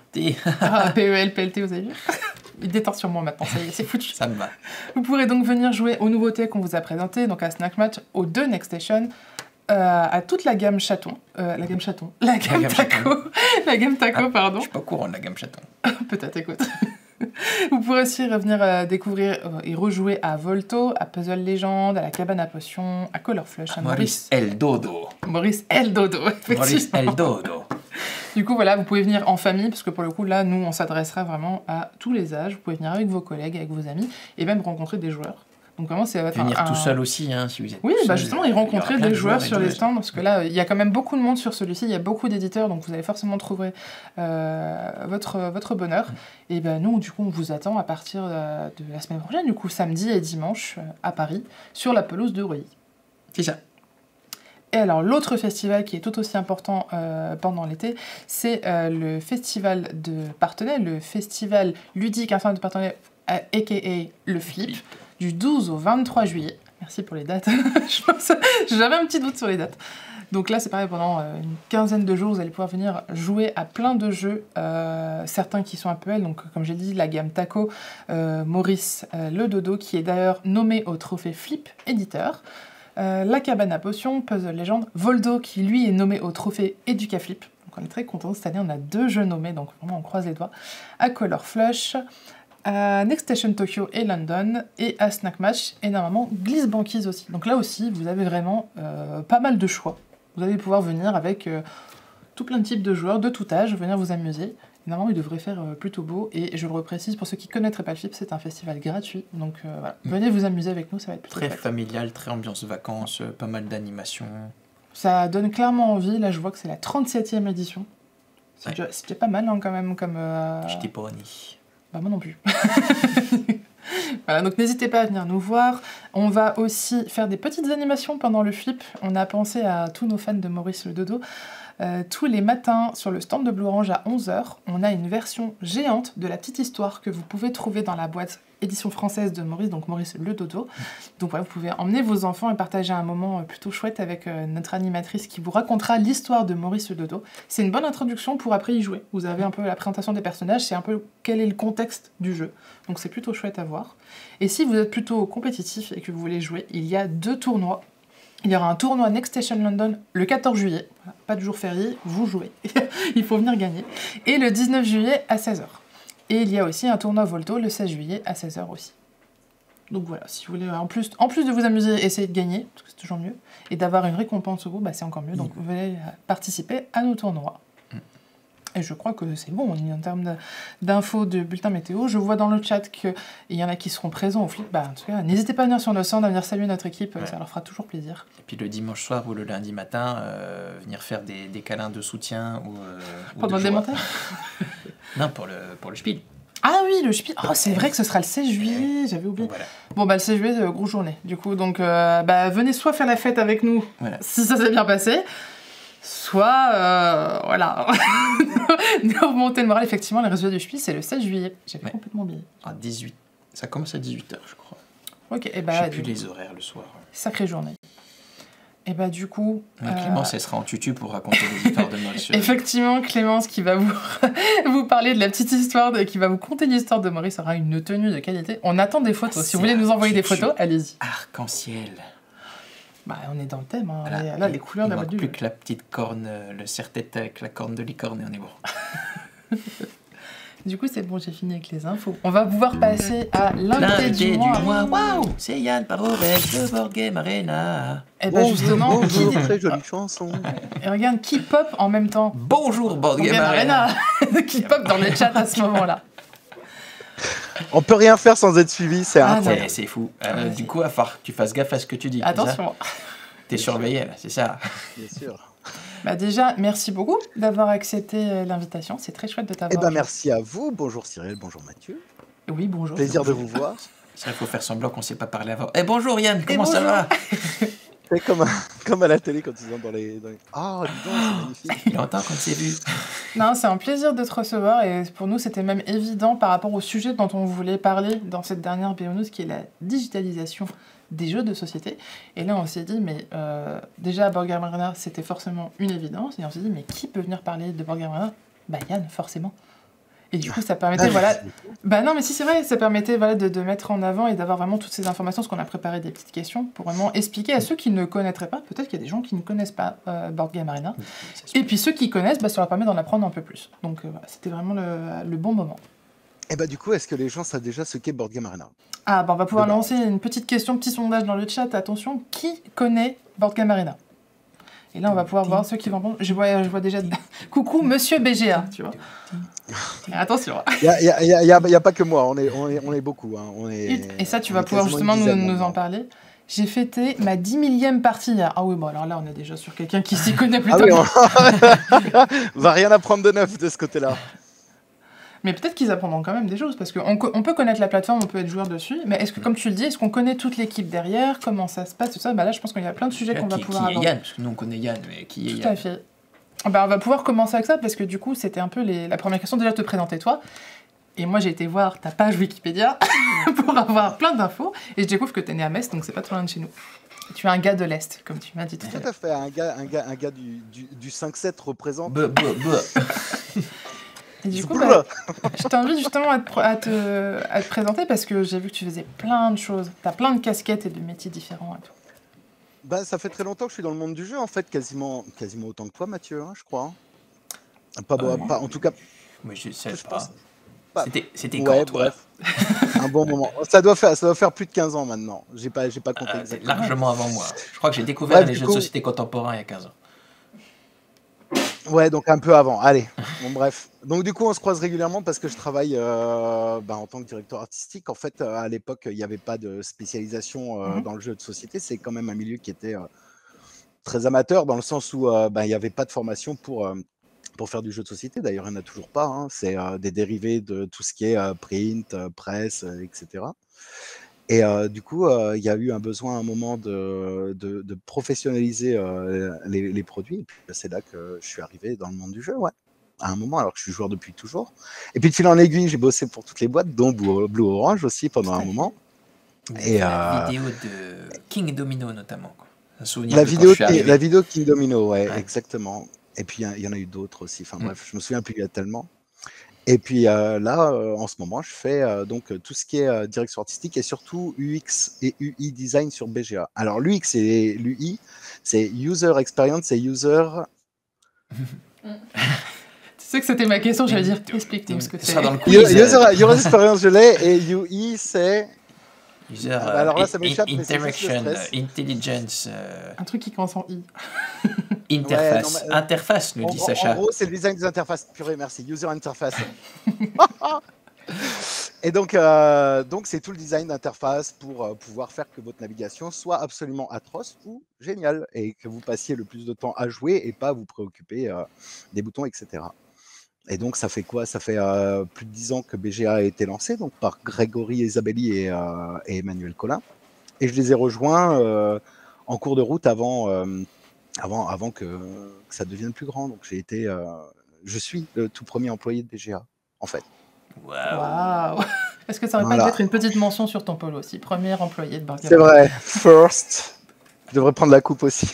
Ah, P E L, P L T, vous avez vu? Il détend sur moi maintenant, ça y est, c'est foutu. Ça me va. Vous pourrez donc venir jouer aux nouveautés qu'on vous a présentées, donc à Snack Match, aux deux Next Station, euh, à toute la gamme chaton. Euh, la gamme chaton. La gamme, la gamme taco. Chaton. La gamme taco, ah, pardon. Je suis pas au courant de la gamme chaton. Peut-être, écoute. Vous pourrez aussi revenir euh, découvrir euh, et rejouer à Volto, à Puzzle Legend, à la Cabane à Potion, à Color Flush, à, à Maurice El Dodo. Maurice El Dodo, Maurice El Dodo. Du coup, voilà, vous pouvez venir en famille, parce que pour le coup, là, nous, on s'adressera vraiment à tous les âges. Vous pouvez venir avec vos collègues, avec vos amis, et même rencontrer des joueurs. Donc vraiment, c'est... Venir un... tout seul aussi, hein, si vous êtes... Oui, tout bah, seul, justement, et rencontrer des joueurs, joueurs sur les stands, parce que là, il y a quand même beaucoup de monde sur celui-ci, il y a beaucoup d'éditeurs, donc vous allez forcément trouver euh, votre, votre bonheur. Et ben nous, du coup, on vous attend à partir de la semaine prochaine, du coup, samedi et dimanche, à Paris, sur la pelouse de Reuilly. C'est ça. Et alors l'autre festival qui est tout aussi important euh, pendant l'été, c'est euh, le festival de Parthenay, le festival ludique enfin de Parthenay, euh, a k a le Flip, du douze au vingt-trois juillet. Merci pour les dates, j'avais un petit doute sur les dates. Donc là c'est pareil, pendant euh, une quinzaine de jours, vous allez pouvoir venir jouer à plein de jeux, euh, certains qui sont un peu P E L, donc comme j'ai dit, la gamme Taco, euh, Maurice euh, Le Dodo, qui est d'ailleurs nommé au trophée Flip éditeur. Euh, la Cabane à Potion, Puzzle Legend, Voldo qui lui est nommé au trophée Educaflip, donc on est très contents, cette année on a deux jeux nommés, donc vraiment on croise les doigts, à Color Flush, à Next Station Tokyo et London, et à Snack Match, et normalement Glisse Banquise aussi. Donc là aussi vous avez vraiment euh, pas mal de choix, vous allez pouvoir venir avec euh, tout plein de types de joueurs, de tout âge, venir vous amuser. Normalement, il devrait faire plutôt beau, et je le reprécise, pour ceux qui ne connaîtraient pas le Flip, c'est un festival gratuit, donc euh, voilà, venez vous amuser avec nous, ça va être plutôt Très fait. familial, très ambiance vacances, pas mal d'animations. Ça donne clairement envie, là je vois que c'est la trente-septième édition. C'est ouais. déjà, déjà pas mal hein, quand même, comme... Euh... Je t'ai pas honné. Bah moi non plus. Voilà, donc n'hésitez pas à venir nous voir. On va aussi faire des petites animations pendant le Flip. On a pensé à tous nos fans de Maurice Le Dodo. Euh, tous les matins sur le stand de Blue Orange à onze heures, on a une version géante de la petite histoire que vous pouvez trouver dans la boîte édition française de Maurice, donc Maurice Le Dodo. Donc voilà, ouais, vous pouvez emmener vos enfants et partager un moment plutôt chouette avec euh, notre animatrice qui vous racontera l'histoire de Maurice Le Dodo. C'est une bonne introduction pour après y jouer. Vous avez un peu la présentation des personnages, c'est un peu quel est le contexte du jeu. Donc c'est plutôt chouette à voir. Et si vous êtes plutôt compétitif et que vous voulez jouer, il y a deux tournois. Il y aura un tournoi Next Station London le quatorze juillet, voilà, pas de jour férié, vous jouez, il faut venir gagner, et le dix-neuf juillet à seize heures. Et il y a aussi un tournoi Volto le seize juillet à seize heures aussi. Donc voilà, si vous voulez en plus, en plus de vous amuser, essayez de gagner, parce que c'est toujours mieux, et d'avoir une récompense au bout, bah, c'est encore mieux, donc vous allez participer à nos tournois. Et je crois que c'est bon, en termes d'infos de bulletin météo. Je vois dans le chat qu'il y en a qui seront présents au Flip. Bah, en tout cas, n'hésitez pas à venir sur nos stands, à venir saluer notre équipe, ouais. Ça leur fera toujours plaisir. Et puis le dimanche soir ou le lundi matin, euh, venir faire des, des câlins de soutien ou... Euh, Pendant le démontage. Non, pour le, pour le Spiel. Ah oui, le Spiel. Oh, c'est vrai que ce sera le seize juillet, j'avais oublié. Voilà. Bon, bah le seize juillet, c'est une grosse journée. Du coup, donc, euh, bah, venez soit faire la fête avec nous, voilà. Si ça s'est bien passé, soit, euh, voilà, de remonter le moral. Effectivement, les résultats du Spiel, c'est le seize juillet. J'avais ouais. complètement oublié. À dix-huit. Ça commence à dix-huit heures, je crois. Ok, et bah... J'ai plus les horaires le soir. Sacrée journée. Et bah du coup... Ouais, euh... Clémence, elle sera en tutu pour raconter les histoires de Maurice. Effectivement, Clémence qui va vous, vous parler de la petite histoire, de... qui va vous conter l'histoire de Maurice, aura une tenue de qualité. On attend des photos. Ah, si vous voulez nous envoyer des photos, allez-y. Arc-en-ciel. Bah, on est dans le thème, hein. Voilà, là, là les couleurs d'un module. Il ne manque plus que la petite corne, le serre-tête avec la corne de licorne et on est bon. Du coup, c'est bon, j'ai fini avec les infos. On va pouvoir passer à l'invité du, du mois. mois. Waouh, c'est Ian Parovel de Board Game Arena. Et bah bonjour, justement, bonjour, qui... très jolie chanson. Et regarde, qui pop en même temps. Bonjour Board Game, Game Arena. Arena. Qui pop dans le chat à ce moment-là. On peut rien faire sans être suivi, c'est ah incroyable. C'est fou. Euh, du coup, à part que tu fasses gaffe à ce que tu dis. Attention. T'es surveillé sûr. Là, c'est ça. Bien sûr. Bah déjà, merci beaucoup d'avoir accepté l'invitation. C'est très chouette de t'avoir. Eh ben, merci à vous. Bonjour Cyril, bonjour Mathieu. Oui, bonjour. Plaisir bonjour. de vous voir. Il faut faire semblant qu'on ne s'est pas parlé avant. Eh bonjour Yann, comment bonjour. ça va? C'est comme à, comme à la télé quand ils sont dans les... Dans les... Oh, dis donc, c'est magnifique. Il entend quand c'est vu. Non, c'est un plaisir de te recevoir et pour nous, c'était même évident par rapport au sujet dont on voulait parler dans cette dernière B O News qui est la digitalisation des jeux de société. Et là, on s'est dit, mais euh, déjà, à Board Game Arena, c'était forcément une évidence. Et on s'est dit, mais qui peut venir parler de Board Game Arena? Bah Yann, forcément. Et du coup, ça permettait, ah, voilà... Bah non, mais si, c'est vrai, ça permettait voilà, de, de mettre en avant et d'avoir vraiment toutes ces informations, parce qu'on a préparé des petites questions, pour vraiment expliquer à ceux qui ne connaîtraient pas, peut-être qu'il y a des gens qui ne connaissent pas euh, Board Game Arena, et puis ceux qui connaissent, bah, ça leur permet d'en apprendre un peu plus. Donc euh, voilà, c'était vraiment le, le bon moment. Et bah du coup, est-ce que les gens savent déjà ce qu'est Board Game Arena? Ah bah on va pouvoir lancer une petite question, petit sondage dans le chat, attention, qui connaît Board Game Arena? Et là, on va pouvoir voir ceux qui vont prendre. Je vois, je vois déjà. Coucou, monsieur B G A, tu vois. Attention. Il n'y a, a, a, a pas que moi, on est, on est, on est beaucoup. Hein. On est, et ça, tu vas pouvoir justement nous, nous en parler. J'ai fêté ma dix millième partie hier. Ah oui, bon, alors là, on est déjà sur quelqu'un qui s'y connaît plutôt. Ah oui, on va rien apprendre de neuf de ce côté-là. Mais peut-être qu'ils apprendront quand même des choses, parce qu'on co peut connaître la plateforme, on peut être joueur dessus, mais est-ce que, comme tu le dis, est-ce qu'on connaît toute l'équipe derrière, comment ça se passe, tout ça? Bah là, je pense qu'il y a plein de sujets qu'on va pouvoir aborder. Qui est Yann? Parce que nous, on connaît Yann, mais qui est Yann? Tout à fait. Bah, on va pouvoir commencer avec ça, parce que du coup, c'était un peu les... la première question, déjà, de te présenter toi. Et moi, j'ai été voir ta page Wikipédia pour avoir plein d'infos, et je découvre que tu es né à Metz, donc c'est pas trop loin de chez nous. Tu es un gars de l'Est, comme tu m'as dit tout à l'heure. Tout à fait, un gars, un gars, un gars du, du, du cinq sept représente... Bleu, bleu, bleu. Et du coup, bah, je t'invite justement à te, à, te, à te présenter parce que j'ai vu que tu faisais plein de choses. Tu as plein de casquettes et de métiers différents. Et tout. Bah, ça fait très longtemps que je suis dans le monde du jeu, en fait, quasiment, quasiment autant que toi, Mathieu, hein, je crois. Hein. Pas, euh, pas, en tout cas, mais je sais je pas. pas. C'était quand, ouais, bref. Un bon moment. Ça doit faire, ça doit faire plus de quinze ans maintenant. J'ai pas, j'ai pas compté euh, exactement. Largement avant moi. Je crois que j'ai découvert bref, les jeux coup... de société contemporains il y a quinze ans. Ouais, donc un peu avant, allez, bon bref. Donc du coup, on se croise régulièrement parce que je travaille euh, bah, en tant que directeur artistique. En fait, euh, à l'époque, il n'y avait pas de spécialisation euh, mm-hmm. dans le jeu de société. C'est quand même un milieu qui était euh, très amateur dans le sens où euh, bah, il n'y avait pas de formation pour, euh, pour faire du jeu de société. D'ailleurs, il n'y en a toujours pas. Hein. C'est euh, des dérivés de tout ce qui est euh, print, euh, presse, euh, et cetera. Et euh, du coup, il euh, y a eu un besoin à un moment de, de, de professionnaliser euh, les, les produits. Et puis, c'est là que je suis arrivé dans le monde du jeu, ouais. À un moment, alors que je suis joueur depuis toujours. Et puis, de fil en aiguille, j'ai bossé pour toutes les boîtes, dont Blue Orange aussi pendant un moment. Et la euh... vidéo de King Domino, notamment. Un souvenir la, vidéo, la vidéo de King Domino, ouais, ouais, exactement. Et puis, il y, y en a eu d'autres aussi. Enfin, mm. bref, je me souviens plus, il y a tellement. Et puis euh, là, euh, en ce moment, je fais euh, donc tout ce qui est euh, direction artistique et surtout U X et U I design sur B G A. Alors l'U X et l'U I, c'est user experience et user. Tu sais que c'était ma question, j'allais dire, explique-nous ce que c'est. User, user experience, je l'ai, et U I, c'est. User. Alors là, ça m'échappe. Interaction, intelligence. Euh... Un truc qui commence en I. Interface. Ouais, non, mais, euh, interface, nous dit gros, Sacha. En gros, c'est le design des interfaces. Purée, merci. User interface. Et donc, euh, donc, c'est tout le design d'interface pour euh, pouvoir faire que votre navigation soit absolument atroce ou géniale et que vous passiez le plus de temps à jouer et pas vous préoccuper euh, des boutons, et cetera. Et donc, ça fait quoi? Ça fait euh, plus de dix ans que B G A a été lancé, donc par Grégory Isabelli et, euh, et Emmanuel Collin. Et je les ai rejoints euh, en cours de route avant... Euh, Avant, avant que, que ça devienne plus grand. Donc, j'ai été, euh, je suis le tout premier employé de B G A, en fait. Waouh! Wow. Est-ce que ça aurait voilà. pas dû être une petite mention sur ton polo aussi? Premier employé de Board Game Arena. C'est vrai, first. Je devrais prendre la coupe aussi.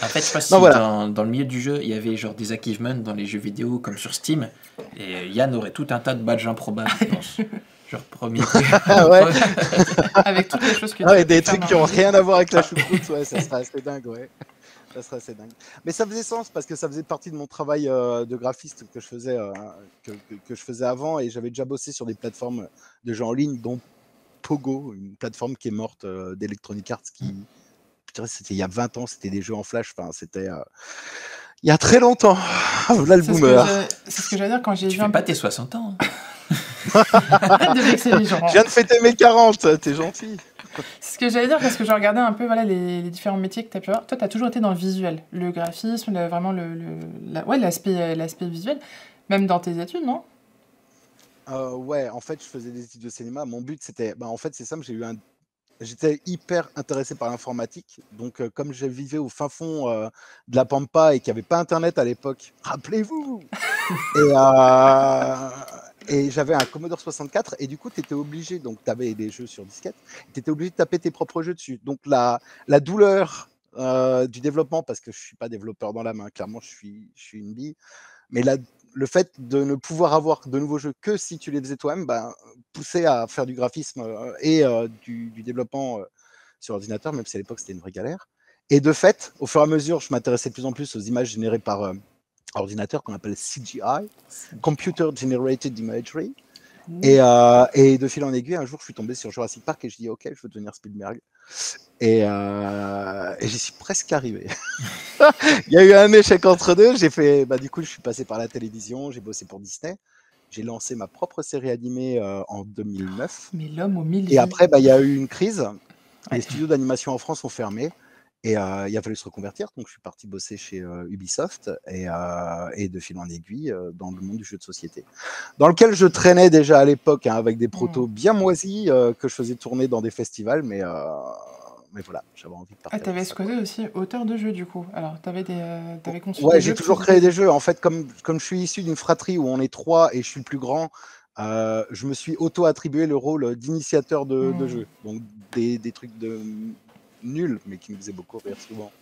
En fait, je pense que voilà. dans, dans le milieu du jeu, il y avait genre des achievements dans les jeux vidéo comme sur Steam. Et Yann aurait tout un tas de badges improbables, je pense. Genre premier. Avec toutes les choses que tu as. Ah ouais, des trucs qui n'ont rien à voir avec la choucroute, ouais, ça serait assez dingue, ouais. Ça serait assez dingue. Mais ça faisait sens parce que ça faisait partie de mon travail euh, de graphiste que je faisais, euh, que, que, que je faisais avant, et j'avais déjà bossé sur des plateformes de jeux en ligne, dont Pogo, une plateforme qui est morte euh, d'Electronic Arts, qui, putain, c'était il y a vingt ans, c'était des jeux en flash, enfin, c'était euh, il y a très longtemps. Voilà le boomer. C'est ce que j'allais dire quand j'ai vu. Tu fais un... pas tes soixante ans. Hein. Je viens de fêter mes quarante, t'es gentil. C'est ce que j'allais dire parce que je regardais un peu voilà, les, les différents métiers que tu as pu avoir. Toi, tu as toujours été dans le visuel, le graphisme, le, vraiment le, le, la, ouais, l'aspect, l'aspect visuel, même dans tes études, non? euh, Ouais, en fait, je faisais des études de cinéma. Mon but, c'était... Bah, en fait, c'est simple, j'ai eu un... J'étais hyper intéressé par l'informatique. Donc, euh, comme je vivais au fin fond euh, de la Pampa et qu'il n'y avait pas Internet à l'époque, rappelez-vous. Et... Euh... Et j'avais un Commodore soixante-quatre, et du coup, tu étais obligé, donc tu avais des jeux sur disquette, tu étais obligé de taper tes propres jeux dessus. Donc, la, la douleur euh, du développement, parce que je ne suis pas développeur dans la main, clairement, je suis, je suis une bille, mais la, le fait de ne pouvoir avoir de nouveaux jeux que si tu les faisais toi-même, bah, poussait à faire du graphisme euh, et euh, du, du développement euh, sur ordinateur, même si à l'époque, c'était une vraie galère. Et de fait, au fur et à mesure, je m'intéressais de plus en plus aux images générées par... Euh, ordinateur qu'on appelle C G I, Computer Generated Imagery. Mmh. Et, euh, et de fil en aiguille, un jour, je suis tombé sur Jurassic Park et je dis, OK, je veux devenir Spielberg. Et, euh, et j'y suis presque arrivé. Il y a eu un échec entre deux. J'ai fait, bah, du coup, je suis passé par la télévision, j'ai bossé pour Disney. J'ai lancé ma propre série animée euh, en deux mille neuf. Mais l'homme au milieu. Et après, bah, il y a eu une crise. Les studios d'animation en France ont fermé. Et euh, il a fallu se reconvertir, donc je suis parti bosser chez euh, Ubisoft et, euh, et de fil en aiguille euh, dans le monde du jeu de société, dans lequel je traînais déjà à l'époque hein, avec des protos bien moisis euh, que je faisais tourner dans des festivals, mais, euh, mais voilà, j'avais envie de partir. Ah, tu avais ce côté aussi auteur de jeux du coup. Alors, tu avais, euh, avais conçu. Ouais, j'ai toujours créé des jeux. En fait, comme, comme je suis issu d'une fratrie où on est trois et je suis le plus grand, euh, je me suis auto-attribué le rôle d'initiateur de, mmh. de jeux, donc des, des trucs de... nul, mais qui me faisait beaucoup rire souvent.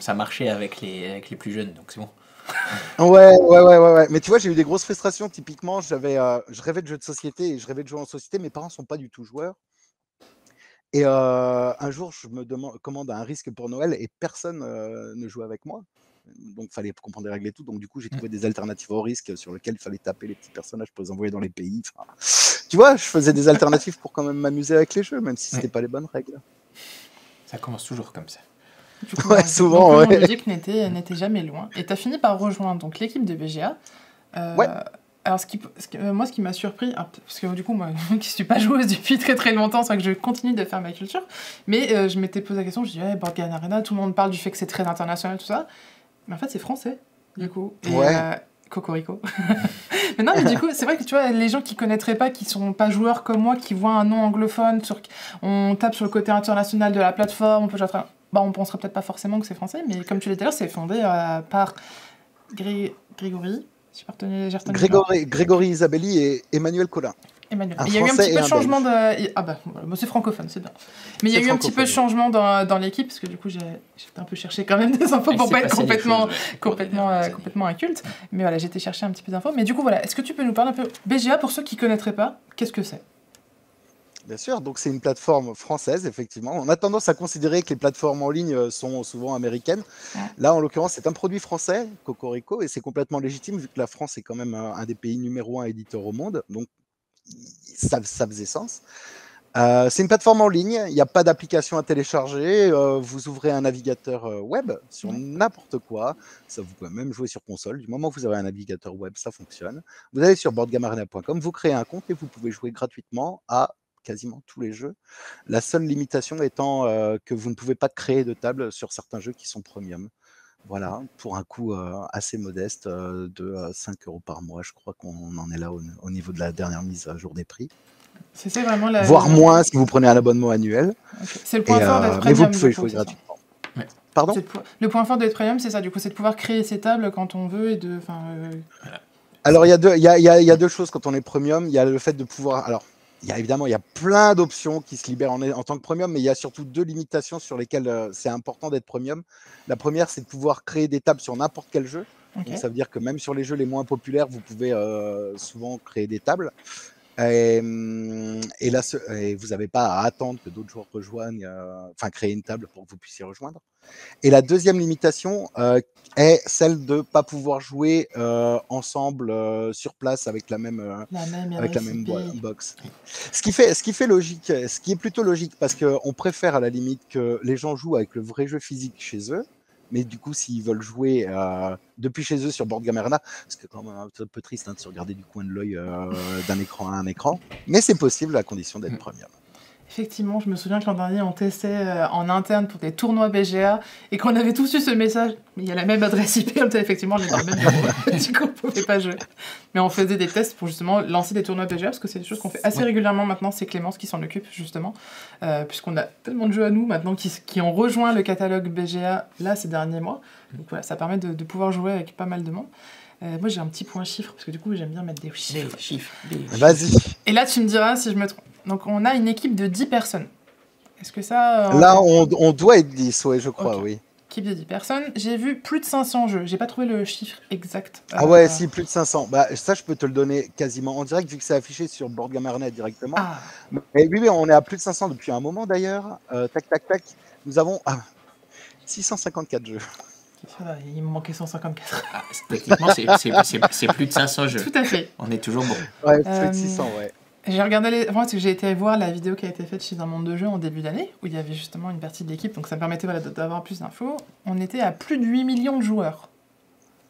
Ça marchait avec les, avec les plus jeunes, donc c'est bon. ouais, ouais, ouais, ouais, ouais. Mais tu vois, j'ai eu des grosses frustrations. Typiquement, j'avais, euh, je rêvais de jeux de société et je rêvais de jouer en société. Mes parents ne sont pas du tout joueurs. Et euh, un jour, je me demande, commande un risque pour Noël et personne euh, ne joue avec moi. Donc, il fallait comprendre les règles et tout. Donc, du coup, j'ai trouvé des alternatives au risque sur lesquelles il fallait taper les petits personnages pour les envoyer dans les pays. Enfin, tu vois, je faisais des alternatives pour quand même m'amuser avec les jeux, même si ce n'était pas les bonnes règles. Ça commence toujours comme ça. Du coup, ouais, bah, souvent, ouais. La musique n'était jamais loin. Et tu as fini par rejoindre donc l'équipe de B G A. Euh, ouais. Alors, ce qui, ce que, moi, ce qui m'a surpris, parce que du coup, moi, qui ne suis pas joueuse depuis très très longtemps, c'est vrai que je continue de faire ma culture, mais euh, je m'étais posé la question, je me suis dit, hey, Board Game Arena, tout le monde parle du fait que c'est très international, tout ça. Mais en fait, c'est français, du coup. Et, ouais. Euh, Cocorico. Mais non, mais du coup, c'est vrai que tu vois, les gens qui connaîtraient pas, qui sont pas joueurs comme moi, qui voient un nom anglophone, sur... on tape sur le côté international de la plateforme, on peut genre... bah, on penserait peut-être pas forcément que c'est français, mais comme tu l'as dit tout à l'heure, c'est fondé euh, par Gré... Grégory, j'ai retenu, j'ai retenu Grégory, Grégory Isabelli et Emmanuel Collin. Emmanuel. Il y a eu un petit peu de changement de... Ah bah, voilà, c'est francophone, c'est bien. Mais il y a eu un petit peu de changement dans, dans l'équipe, parce que du coup, j'ai un peu cherché quand même des infos pour pas être complètement, choses, ouais. complètement, euh, complètement inculte. Mais voilà, j'ai été chercher un petit peu d'infos. Mais du coup, voilà, est-ce que tu peux nous parler un peu... B G A, pour ceux qui ne connaîtraient pas, qu'est-ce que c'est? Bien sûr, donc c'est une plateforme française, effectivement. On a tendance à considérer que les plateformes en ligne sont souvent américaines. Ouais. Là, en l'occurrence, c'est un produit français, Cocorico, et c'est complètement légitime, vu que la France est quand même un des pays numéro un éditeurs au monde. Donc, Ça, ça faisait sens. Euh, c'est une plateforme en ligne, il n'y a pas d'application à télécharger, euh, vous ouvrez un navigateur euh, web sur n'importe quoi, ça, vous pouvez même jouer sur console, du moment que vous avez un navigateur web, ça fonctionne. Vous allez sur board game arena point com, vous créez un compte et vous pouvez jouer gratuitement à quasiment tous les jeux. La seule limitation étant euh, que vous ne pouvez pas créer de table sur certains jeux qui sont premium. Voilà, pour un coût euh, assez modeste euh, de euh, cinq euros par mois. Je crois qu'on en est là au, au niveau de la dernière mise à jour des prix. C'est vraiment la... Voire moins si vous prenez un abonnement annuel. Okay. C'est le point et, fort d'être euh, premium. Mais vous pouvez jouer gratuitement. Ouais. Pardon? Le point fort d'être premium, c'est ça. Du coup, c'est de pouvoir créer ses tables quand on veut et de... Euh... Voilà. Alors, il y, y, a, y, a, y a deux choses quand on est premium. Il y a le fait de pouvoir... Alors, il y a évidemment, il y a plein d'options qui se libèrent en, en tant que premium, mais il y a surtout deux limitations sur lesquelles euh, c'est important d'être premium. La première, c'est de pouvoir créer des tables sur n'importe quel jeu. Okay. Donc, ça veut dire que même sur les jeux les moins populaires, vous pouvez euh, souvent créer des tables. Et, et là, et vous n'avez pas à attendre que d'autres joueurs rejoignent, euh, enfin créer une table pour que vous puissiez rejoindre. Et la deuxième limitation euh, est celle de ne pas pouvoir jouer euh, ensemble euh, sur place avec la même, euh, la même, avec la même box. Ce qui fait, ce qui fait logique, ce qui est plutôt logique parce qu'on préfère à la limite que les gens jouent avec le vrai jeu physique chez eux. Mais du coup, s'ils veulent jouer euh, depuis chez eux sur Board Game Arena, parce que quand même un peu triste hein, de se regarder du coin de l'œil euh, d'un écran à un écran, mais c'est possible à condition d'être premium. Effectivement, je me souviens que l'an dernier, on testait euh, en interne pour des tournois B G A et qu'on avait tous eu ce message. Mais il y a la même adresse I P, on était effectivement les mêmes. Du coup, on pouvait pas jouer. Mais on faisait des tests pour justement lancer des tournois B G A parce que c'est des choses qu'on fait assez régulièrement maintenant. C'est Clémence qui s'en occupe justement, euh, puisqu'on a tellement de jeux à nous maintenant qui, qui ont rejoint le catalogue B G A là ces derniers mois. Donc voilà, ça permet de, de pouvoir jouer avec pas mal de monde. Euh, moi, j'ai un petit point chiffre parce que du coup, j'aime bien mettre des chiffres. Des chiffres, chiffres. Vas-y. Et là, tu me diras si je me trompe. Donc, on a une équipe de dix personnes. Est-ce que ça... Euh, Là, on, on doit être dix, ouais, je crois, okay. Oui. Équipe de dix personnes. J'ai vu plus de cinq cents jeux. J'ai pas trouvé le chiffre exact. Euh, ah ouais, euh... si, plus de cinq cents. Bah, ça, je peux te le donner quasiment en direct, vu que c'est affiché sur Board Game Arena directement. Ah. Mais oui, mais on est à plus de cinq cents depuis un moment, d'ailleurs. Euh, tac, tac, tac. Nous avons ah, six cent cinquante-quatre jeux. Il me manquait cent cinquante-quatre. Ah, techniquement, c'est plus de cinq cents jeux. Tout à fait. On est toujours bon. Ouais, c'est euh... de six cents, ouais. J'ai regardé les... enfin, j'ai été voir la vidéo qui a été faite chez Un Monde de Jeu en début d'année, où il y avait justement une partie de l'équipe, donc ça me permettait voilà, d'avoir plus d'infos. On était à plus de huit millions de joueurs.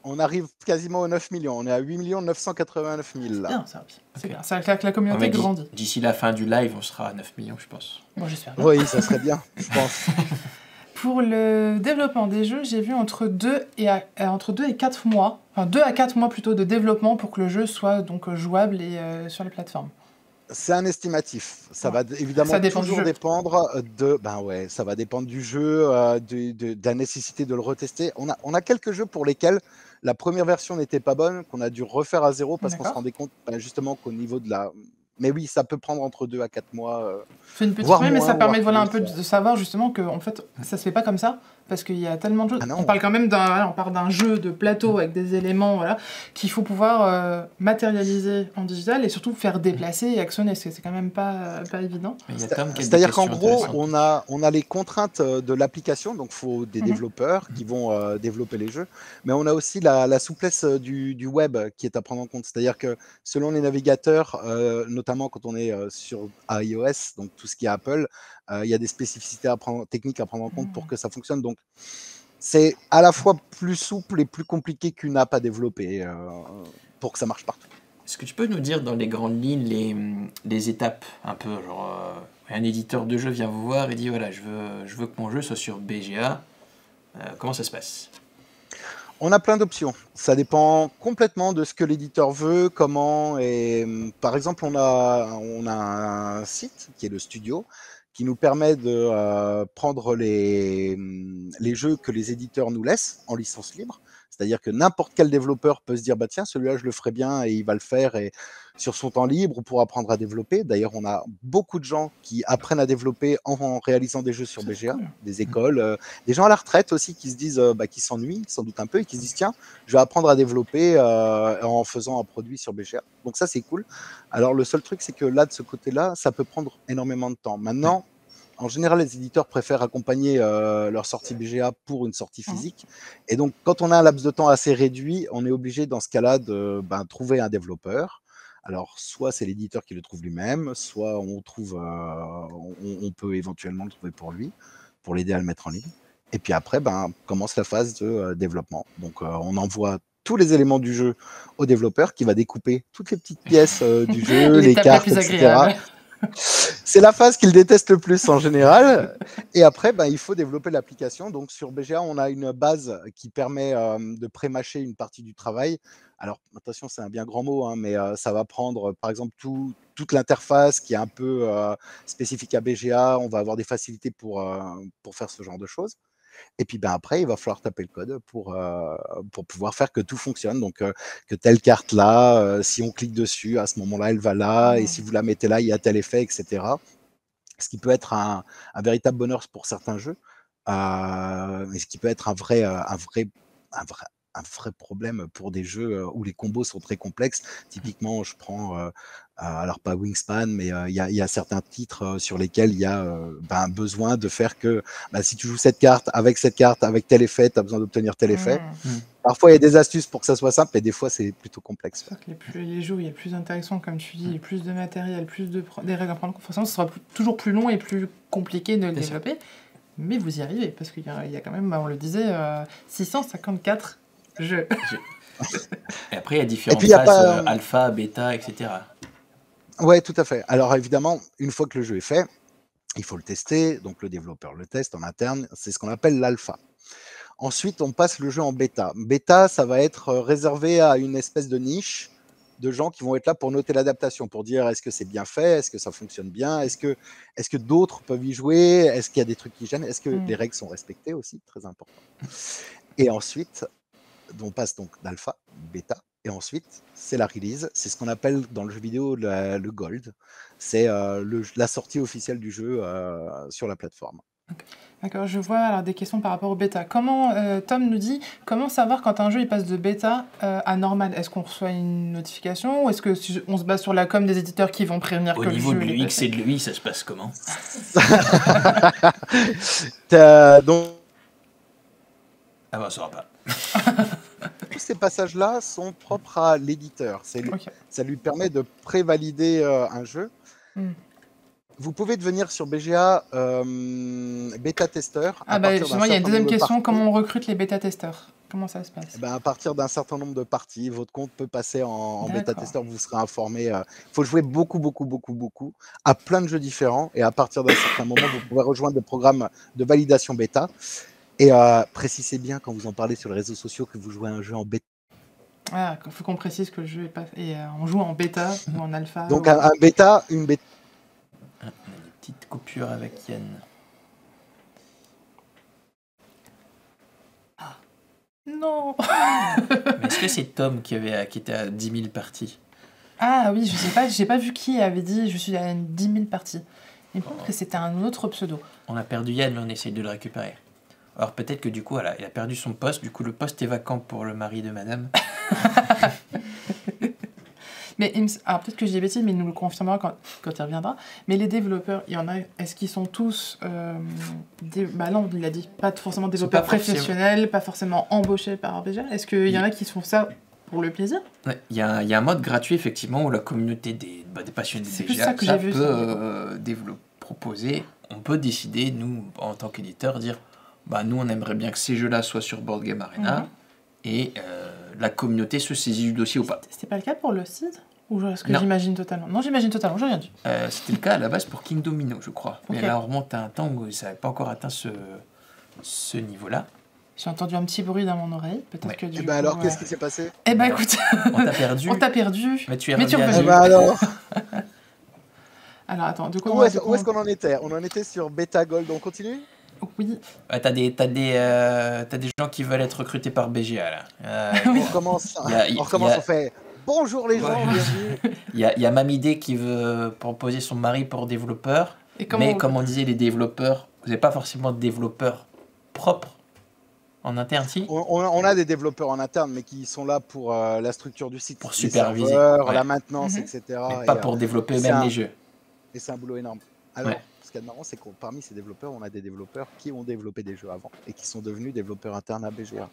On arrive quasiment aux neuf millions. On est à huit millions neuf cent quatre-vingt-neuf mille là. Non, c'est bien. C'est bien. La communauté grandit. D'ici la fin du live, on sera à neuf millions, je pense. Moi, j'espère. Oui, ça serait bien, je pense. Pour le développement des jeux, j'ai vu entre deux et quatre mois, enfin deux à quatre mois plutôt de développement pour que le jeu soit donc jouable et euh, sur les plateformes. C'est un estimatif. Ça ouais. va évidemment ça toujours dépendre de. Ben ouais, ça va dépendre du jeu, euh, de, de, de la nécessité de le retester. On a, on a quelques jeux pour lesquels la première version n'était pas bonne, qu'on a dû refaire à zéro parce qu'on se rendait compte ben, justement qu'au niveau de la. Mais oui, ça peut prendre entre deux à quatre mois. Euh, c'est une petite fois, mais ça permet voilà, un peu de, de savoir justement que en fait, ça se fait pas comme ça, parce qu'il y a tellement de choses. Ah on parle quand même d'un voilà, jeu de plateau avec des éléments voilà, qu'il faut pouvoir euh, matérialiser en digital et surtout faire déplacer et actionner. C'est quand même pas, euh, pas évident. C'est-à-dire qu'en gros, on a, on a les contraintes de l'application, donc il faut des mm-hmm. développeurs qui vont euh, développer les jeux, mais on a aussi la, la souplesse du, du web qui est à prendre en compte. C'est-à-dire que selon les navigateurs, euh, notamment quand on est euh, sur iOS, donc tout ce qui est Apple, il euh, y a des spécificités à prendre, techniques à prendre en compte mmh. pour que ça fonctionne. Donc, c'est à la fois plus souple et plus compliqué qu'une app à développer euh, pour que ça marche partout. Est-ce que tu peux nous dire dans les grandes lignes les, les étapes un peu genre, euh, un éditeur de jeu vient vous voir et dit voilà, je veux, je veux que mon jeu soit sur B G A. Euh, comment ça se passe ? On a plein d'options. Ça dépend complètement de ce que l'éditeur veut, comment. Et, par exemple, on a, on a un site qui est le studio qui nous permet de euh, prendre les, les jeux que les éditeurs nous laissent en licence libre. C'est-à-dire que n'importe quel développeur peut se dire bah, « Tiens, celui-là, je le ferai bien et il va le faire et sur son temps libre ou pour apprendre à développer. » D'ailleurs, on a beaucoup de gens qui apprennent à développer en, en réalisant des jeux sur B G A, cool. Des écoles, euh, des gens à la retraite aussi qui se disent euh, bah, qui s'ennuient sans doute un peu et qui se disent « Tiens, je vais apprendre à développer euh, en faisant un produit sur B G A. » Donc ça, c'est cool. Alors, le seul truc, c'est que là, de ce côté-là, ça peut prendre énormément de temps. Maintenant, en général, les éditeurs préfèrent accompagner euh, leur sortie B G A pour une sortie physique. Et donc, quand on a un laps de temps assez réduit, on est obligé, dans ce cas-là, de ben, trouver un développeur. Alors, soit c'est l'éditeur qui le trouve lui-même, soit on, trouve, euh, on, on peut éventuellement le trouver pour lui, pour l'aider à le mettre en ligne. Et puis après, ben, commence la phase de euh, développement. Donc, euh, on envoie tous les éléments du jeu au développeur qui va découper toutes les petites pièces euh, du jeu, les, les cartes, et cetera. C'est la phase qu'il déteste le plus en général. Et après, ben, il faut développer l'application. Donc sur B G A, on a une base qui permet euh, de pré-mâcher une partie du travail. Alors attention, c'est un bien grand mot, hein, mais euh, ça va prendre, par exemple, tout, toute l'interface qui est un peu euh, spécifique à B G A. On va avoir des facilités pour, euh, pour faire ce genre de choses. Et puis ben, après, il va falloir taper le code pour, euh, pour pouvoir faire que tout fonctionne. Donc, euh, que telle carte là, euh, si on clique dessus, à ce moment-là, elle va là. Mmh. Et si vous la mettez là, il y a tel effet, et cetera. Ce qui peut être un, un véritable bonheur pour certains jeux. Euh, et ce qui peut être un vrai, un vrai, un vrai, un vrai problème pour des jeux où les combos sont très complexes. Typiquement, je prends, euh, euh, alors pas Wingspan, mais il euh, y, y a certains titres sur lesquels il y a euh, ben, besoin de faire que ben, si tu joues cette carte, avec cette carte, avec tel effet, tu as besoin d'obtenir tel effet. Mmh. Parfois, il y a des astuces pour que ça soit simple, et des fois, c'est plutôt complexe. C'est-à-dire que les, plus, les jeux où il y a plus d'interactions, comme tu dis, mmh. plus de matériel, plus de des règles à prendre en compte, ce sera plus, toujours plus long et plus compliqué de le développer. Sûr. Mais vous y arrivez, parce qu'il y, y a quand même, on le disait, euh, six cent cinquante-quatre jeux. Et après, il y a différentes phases, pas... euh, alpha, bêta, et cetera. Ouais, tout à fait. Alors évidemment, une fois que le jeu est fait, il faut le tester. Donc le développeur le teste en interne. C'est ce qu'on appelle l'alpha. Ensuite, on passe le jeu en bêta. Bêta, ça va être réservé à une espèce de niche de gens qui vont être là pour noter l'adaptation, pour dire est-ce que c'est bien fait, est-ce que ça fonctionne bien, est-ce que, est-ce que d'autres peuvent y jouer, est-ce qu'il y a des trucs qui gênent, est-ce que mmh. les règles sont respectées aussi, très important. Et ensuite, on passe donc d'alpha, bêta, et ensuite, c'est la release. C'est ce qu'on appelle dans le jeu vidéo la, le gold. C'est euh, la sortie officielle du jeu euh, sur la plateforme. Okay. D'accord, je vois alors des questions par rapport au bêta. Comment, euh, Tom nous dit, comment savoir quand un jeu il passe de bêta euh, à normal? Est-ce qu'on reçoit une notification ou est-ce qu'on si se base sur la com des éditeurs qui vont prévenir? Au que niveau le jeu de l'U X et de l'U I, ça se passe comment? Donc... Ah bah, ça va pas. Tous ces passages-là sont propres à l'éditeur. Okay. Ça lui permet de prévalider euh, un jeu. Mm. Vous pouvez devenir sur B G A euh, bêta-testeur. Ah bah, justement, il y a une deuxième question, comment on recrute les bêta-testeurs? Comment ça se passe? Ben, à partir d'un certain nombre de parties, votre compte peut passer en, en bêta-testeur, vous serez informé. Il faut jouer beaucoup, beaucoup, beaucoup, beaucoup, à plein de jeux différents. Et à partir d'un certain moment, vous pouvez rejoindre le programme de validation bêta. Et euh, précisez bien, quand vous en parlez sur les réseaux sociaux, que vous jouez à un jeu en bêta. Ah, il faut qu'on précise que le jeu est pas... Et euh, on joue en bêta ou en alpha. Donc ou... un, un bêta, une bêta. Petite coupure avec Yann. Ah. Non. Mais est-ce que c'est Tom qui, avait, qui était à dix mille parties? Ah oui, je sais pas, j'ai pas vu qui avait dit je suis à dix mille parties. Il me semble que c'était un autre pseudo. On a perdu Yann, mais on essaye de le récupérer. Alors peut-être que du coup, voilà, il a perdu son poste, du coup le poste est vacant pour le mari de madame. Mais peut-être que j'ai bêtise, mais il nous le confirmera quand, quand il reviendra. Mais les développeurs, il y en a, est-ce qu'ils sont tous... Euh, des, bah non, il l'a dit, pas forcément développeurs pas professionnels, pas forcément embauchés par B G A. Est-ce qu'il oui. y en a qui font ça pour le plaisir? Ouais, il y a, y a un mode gratuit, effectivement, où la communauté des, bah, des passionnés de B G A, ça, que ça vu, peut ça. Euh, développer, proposer. On peut décider, nous, en tant qu'éditeurs, dire, bah nous, on aimerait bien que ces jeux-là soient sur Board Game Arena. Mm-hmm. Et euh, la communauté se saisit du dossier ou pas. C'était pas le cas pour le site? Ou est-ce que j'imagine totalement? Non, j'imagine totalement, j'ai rien dit. Euh, C'était le cas à la base pour King Domino, je crois. Okay. Mais là, on remonte à un temps où ça n'avait pas encore atteint ce, ce niveau-là. J'ai entendu un petit bruit dans mon oreille, peut-être ouais. que du. Eh bah alors, euh... qu'est-ce qui s'est passé? Eh bah alors, écoute, on t'a perdu. On t'a perdu. Mais tu es revenu. Eh bah alors. Alors attends, de quoi? Où est-ce qu'on est qu en était? On en était sur Beta Gold, on continue? Oui. Euh, t'as des, t'as des, euh, t'as des gens qui veulent être recrutés par B G A là. Euh, oui. On recommence, a, on, recommence a... on fait bonjour les gens. Il y a, y a Mamidé qui veut proposer son mari pour développeur. Et mais on... comme on disait, les développeurs, vous n'avez pas forcément de développeurs propres en interne, si on, on a des développeurs en interne, mais qui sont là pour euh, la structure du site, pour superviser, serveurs, ouais. la maintenance, mm-hmm. et cetera. Mais pas et, pour euh, développer même un... les jeux. Et c'est un boulot énorme. Alors. Ouais. Ce qui est marrant, c'est que parmi ces développeurs, on a des développeurs qui ont développé des jeux avant et qui sont devenus développeurs internes à B G A.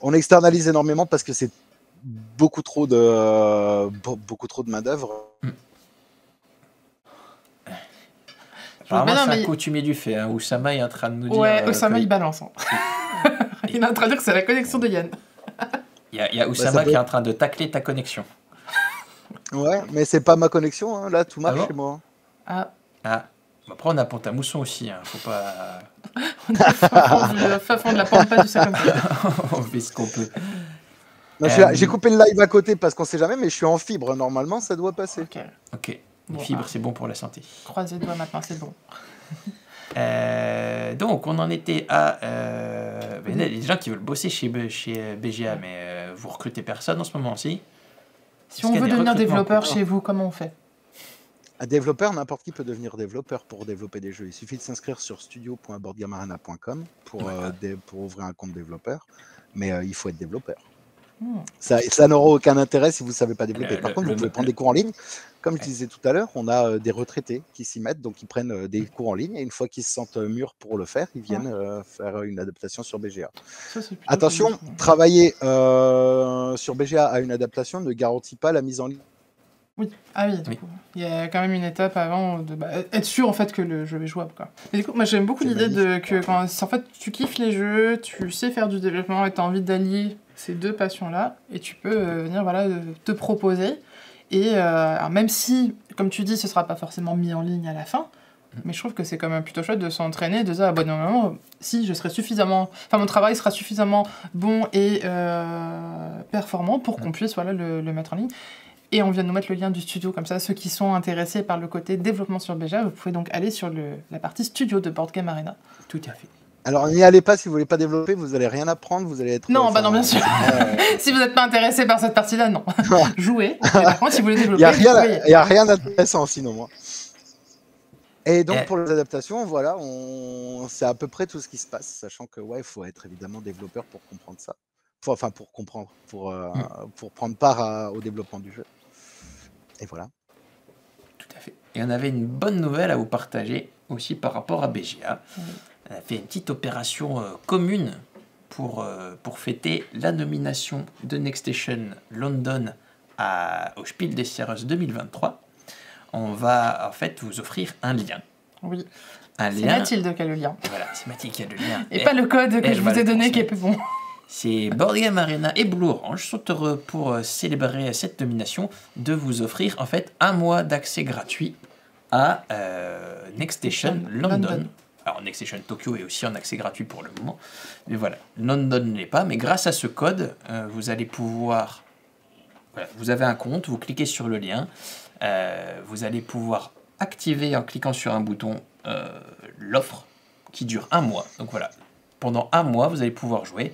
On externalise énormément parce que c'est beaucoup trop de, beaucoup trop de main-d'œuvre. Mmh. Apparemment, c'est un mais... coutumier du fait. Hein. Oussama est en train de nous dire... Ouais, Oussama, euh, que... il balance. Hein. Il est en train de dire que c'est la connexion de Yann. Il y, y a Oussama bah, peut... qui est en train de tacler ta connexion. Ouais, mais c'est pas ma connexion. Hein. Là, tout marche ah bon chez moi. Ah. Ah. Après, on a Pont-à-Mousson aussi, hein. Faut pas... on a fin fond de la pampa, tout ça comme ça. On fait ce qu'on peut. Euh... J'ai coupé le live à côté parce qu'on sait jamais, mais je suis en fibre. Normalement, ça doit passer. Ok. okay. Bon, fibre, ah. c'est bon pour la santé. Croisez les doigts maintenant, c'est bon. euh, donc, on en était à... Euh... Il y a des gens qui veulent bosser chez, B... chez B G A, mais euh, vous recrutez personne en ce moment-ci. Si on veut devenir développeur chez vous, comment on fait? Un développeur, n'importe qui peut devenir développeur pour développer des jeux. Il suffit de s'inscrire sur studio point board game arena point com pour, euh, pour ouvrir un compte développeur. mais euh, il faut être développeur. Mmh. Ça, ça n'aura aucun intérêt si vous ne savez pas développer. Par le, contre, le, vous pouvez le, prendre le, des cours en ligne. Comme je disais tout à l'heure, on a euh, des retraités qui s'y mettent, donc ils prennent euh, des cours en ligne, et une fois qu'ils se sentent euh, mûrs pour le faire, ils viennent euh, faire une adaptation sur B G A. Ça, attention, cool. Travailler euh, sur B G A à une adaptation ne garantit pas la mise en ligne. Oui, ah oui, du oui. coup, il y a quand même une étape avant de bah, être sûr en fait que le jeu est jouable, quoi. Et du coup, moi j'aime beaucoup l'idée de que quand en fait tu kiffes les jeux, tu sais faire du développement et tu as envie d'allier ces deux passions-là, et tu peux euh, venir voilà te proposer. Et euh, alors même si, comme tu dis, ce sera pas forcément mis en ligne à la fin, mais je trouve que c'est quand même plutôt chouette de s'entraîner, de dire à bon moment, si je serai suffisamment, enfin mon travail sera suffisamment bon et euh, performant pour qu'on puisse voilà le, le mettre en ligne. Et on vient de nous mettre le lien du studio, comme ça, ceux qui sont intéressés par le côté développement sur B G A, vous pouvez donc aller sur le, la partie studio de Board Game Arena. Tout à fait. Alors n'y allez pas si vous voulez pas développer, vous allez rien apprendre, vous allez être... Non, bah non, bien sûr. Euh... si vous n'êtes pas intéressé par cette partie-là, non. Jouez. Mais par contre, si vous voulez développer, il n'y a rien d'intéressant sinon, moi. Et donc, euh... pour les adaptations, voilà, on... c'est à peu près tout ce qui se passe, sachant que, ouais, il faut être évidemment développeur pour comprendre ça. Enfin, pour comprendre, pour, euh, mmh. pour prendre part à, au développement du jeu. Et voilà. Tout à fait. Et on avait une bonne nouvelle à vous partager aussi par rapport à B G A. Mmh. On a fait une petite opération euh, commune pour, euh, pour fêter la nomination de Next Station London à, au Spiel des Sierras deux mille vingt-trois. On va en fait vous offrir un lien. Oui. C'est Mathilde qui a le lien. Voilà, c'est Mathilde qui a le lien. Et, et pas le code que je vous ai donné qui est plus bon. C'est Board Game Arena et Blue Orange sont heureux pour célébrer cette nomination de vous offrir en fait un mois d'accès gratuit à euh, Next Station London. London. Alors Next Station Tokyo est aussi en accès gratuit pour le moment, mais voilà, London ne l'est pas. Mais grâce à ce code, euh, vous allez pouvoir, voilà, vous avez un compte, vous cliquez sur le lien, euh, vous allez pouvoir activer en cliquant sur un bouton euh, l'offre qui dure un mois. Donc voilà, pendant un mois, vous allez pouvoir jouer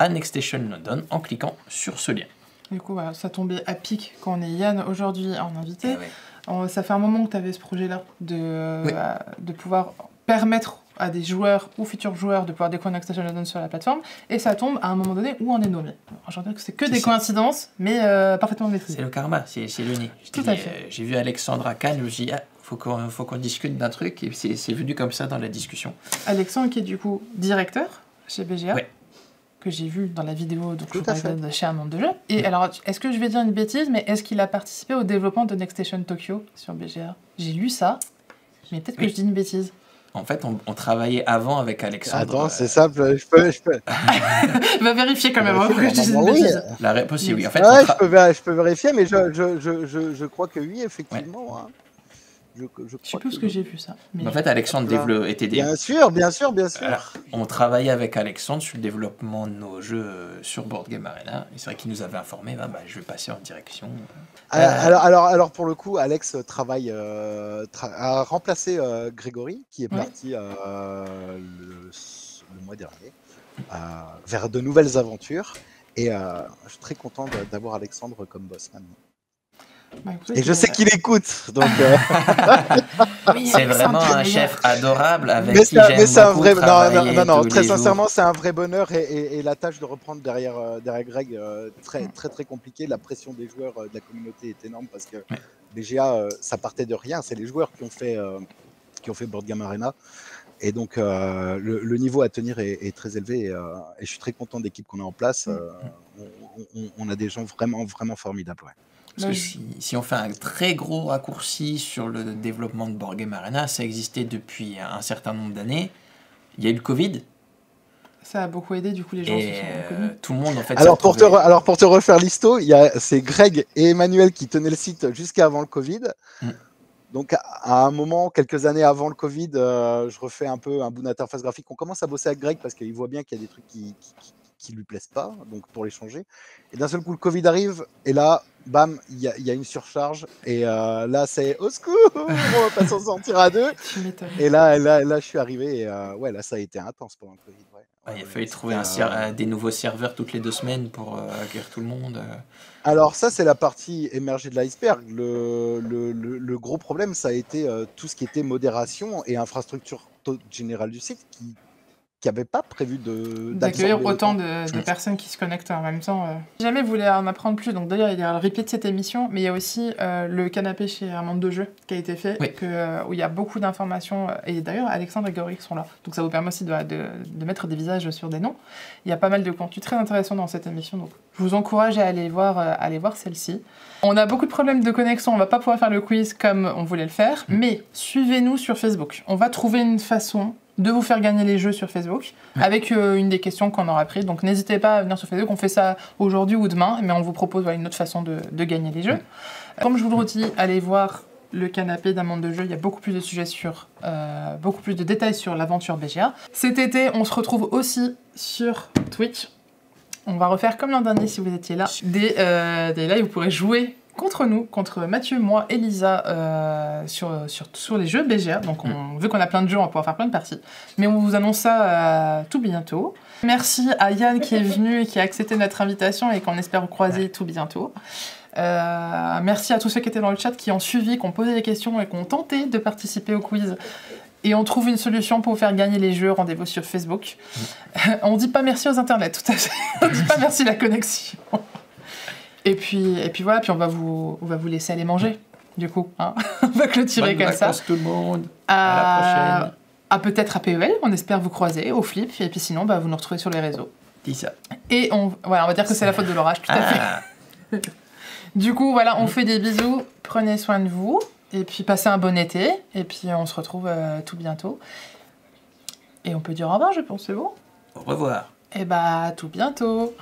à Next Station London en cliquant sur ce lien. Du coup, voilà, ça tombait à pic quand on est Yann aujourd'hui en invité. Eh ouais. On, ça fait un moment que tu avais ce projet-là de, euh, oui. à, de pouvoir permettre à des joueurs ou futurs joueurs de pouvoir découvrir Next Station London sur la plateforme, et ça tombe à un moment donné où on est nommé. Je veux dire que c'est que des ça. coïncidences, mais euh, parfaitement maîtrisées. C'est le karma, c'est l'uni. Tout à fait. Euh, J'ai vu Alexandre Kahn, je me suis dit, ah, faut qu'on faut qu'on discute d'un truc, et c'est venu comme ça dans la discussion. Alexandre qui est du coup directeur chez B G A. Ouais. Que j'ai vu dans la vidéo, donc tout à fait. De chez un monde de jeu. Et oui. alors, est-ce que je vais dire une bêtise, mais est-ce qu'il a participé au développement de Next Station Tokyo sur B G A? J'ai lu ça, mais peut-être oui. que je dis une bêtise. En fait, on, on travaillait avant avec Alexandre. Attends, euh... c'est simple, je peux... Je peux... Va vérifier quand même, hein, que je dise une bêtise. Oui. La réponse est oui. En fait, ouais, tra... je, peux, je peux vérifier, mais je, je, je, je, je crois que oui, effectivement. Ouais. Hein. Je, je, je suppose que, que j'ai vu ça. Mais... En fait, Alexandre développe, était des... Bien sûr, bien sûr, bien sûr. Alors, on travaillait avec Alexandre sur le développement de nos jeux sur Board Game Arena. C'est vrai qu'il nous avait informé, bah, bah, je vais passer en direction. Alors, euh... alors, alors, alors pour le coup, Alex travaille euh, tra a remplacé euh, Grégory, qui est parti ouais. euh, le, le mois dernier euh, vers de nouvelles aventures. Et euh, je suis très content d'avoir Alexandre comme boss maintenant. Bah, écoute, et je sais qu'il écoute, donc. Euh... oui, c'est vraiment un chef adorable avec mais qui j'aime un vrai... Non, non, non, non très sincèrement, c'est un vrai bonheur et, et, et la tâche de reprendre derrière, euh, derrière Greg, euh, très, très, très compliquée. La pression des joueurs euh, de la communauté est énorme parce que ouais. B G A, euh, ça partait de rien. C'est les joueurs qui ont fait, euh, qui ont fait Board Game Arena. Et donc, euh, le, le niveau à tenir est, est très élevé. Et, euh, et je suis très content de l'équipe qu'on a en place. Euh, on, on, on a des gens vraiment, vraiment formidables. Ouais. Parce que si, si on fait un très gros raccourci sur le développement de Board Game Arena, ça existait depuis un certain nombre d'années. Il y a eu le Covid. Ça a beaucoup aidé, du coup, les gens et se sont euh, tout le monde, en fait. Alors, pour te, re, alors pour te refaire l'histo, c'est Greg et Emmanuel qui tenaient le site jusqu'à avant le Covid. Mm. Donc, à un moment, quelques années avant le Covid, euh, je refais un peu un bout d'interface graphique. On commence à bosser avec Greg parce qu'il voit bien qu'il y a des trucs qui... qui, qui qui lui plaisent pas, donc pour les changer. Et d'un seul coup, le Covid arrive, et là, bam, il y, y a une surcharge, et euh, là, c'est au secours, on va pas s'en sortir à deux. Et là, là, là, je suis arrivé, et euh, ouais, là, ça a été intense pendant le Covid. Ouais. Ouais, il a fallu trouver un euh... des nouveaux serveurs toutes les deux semaines pour euh, accueillir tout le monde. Euh... Alors ça, c'est la partie émergée de l'iceberg. Le, le, le, le gros problème, ça a été euh, tout ce qui était modération et infrastructure générale du site, qui qui n'avait pas prévu de d'accueillir autant de, de personnes qui se connectent en même temps. Si jamais vous voulez en apprendre plus, donc d'ailleurs il y a le replay de cette émission, mais il y a aussi euh, le canapé chez Armand de Jeux qui a été fait, oui. que, euh, où il y a beaucoup d'informations, et d'ailleurs Alexandre et Grégory sont là, donc ça vous permet aussi de, de, de mettre des visages sur des noms. Il y a pas mal de contenu très intéressant dans cette émission, donc je vous encourage à aller voir, euh, aller voir celle-ci. On a beaucoup de problèmes de connexion, on va pas pouvoir faire le quiz comme on voulait le faire, mmh. mais suivez-nous sur Facebook, on va trouver une façon de vous faire gagner les jeux sur Facebook, ouais. avec euh, une des questions qu'on aura pris. Donc n'hésitez pas à venir sur Facebook, on fait ça aujourd'hui ou demain, mais on vous propose voilà, une autre façon de, de gagner les jeux. Ouais. Comme je vous le redis, allez voir le canapé d'Amande de Jeu, il y a beaucoup plus de sujets sur, euh, beaucoup plus de détails sur l'aventure B G A. Cet été, on se retrouve aussi sur Twitch. On va refaire comme l'an dernier si vous étiez là, des, euh, des lives, vous pourrez jouer contre nous, contre Mathieu, moi et Lisa euh, sur, sur, sur les jeux B G A. Donc on, vu qu'on a plein de jeux, on va pouvoir faire plein de parties. Mais on vous annonce ça euh, tout bientôt. Merci à Yann qui est venu et qui a accepté notre invitation et qu'on espère vous croiser tout bientôt. Euh, merci à tous ceux qui étaient dans le chat, qui ont suivi, qui ont posé des questions et qui ont tenté de participer au quiz. Et on trouve une solution pour vous faire gagner les jeux. Rendez-vous sur Facebook. On dit pas merci aux internets, tout à fait. On dit pas merci à la connexion. Et puis, et puis voilà, puis on va vous, on va vous laisser aller manger, du coup. Hein on va clôturer comme ça. Tout le monde. À, à la prochaine. À peut-être à P E L, on espère vous croiser, au Flip, et puis sinon, bah, vous nous retrouvez sur les réseaux. Dis ça. Et on, voilà, on va dire que c'est la faute de l'orage, tout à ah. fait. Du coup, voilà, on oui. fait des bisous, prenez soin de vous, et puis passez un bon été, et puis on se retrouve euh, tout bientôt. Et on peut dire au revoir, je pense, c'est bon. Au revoir. Et bah, à tout bientôt.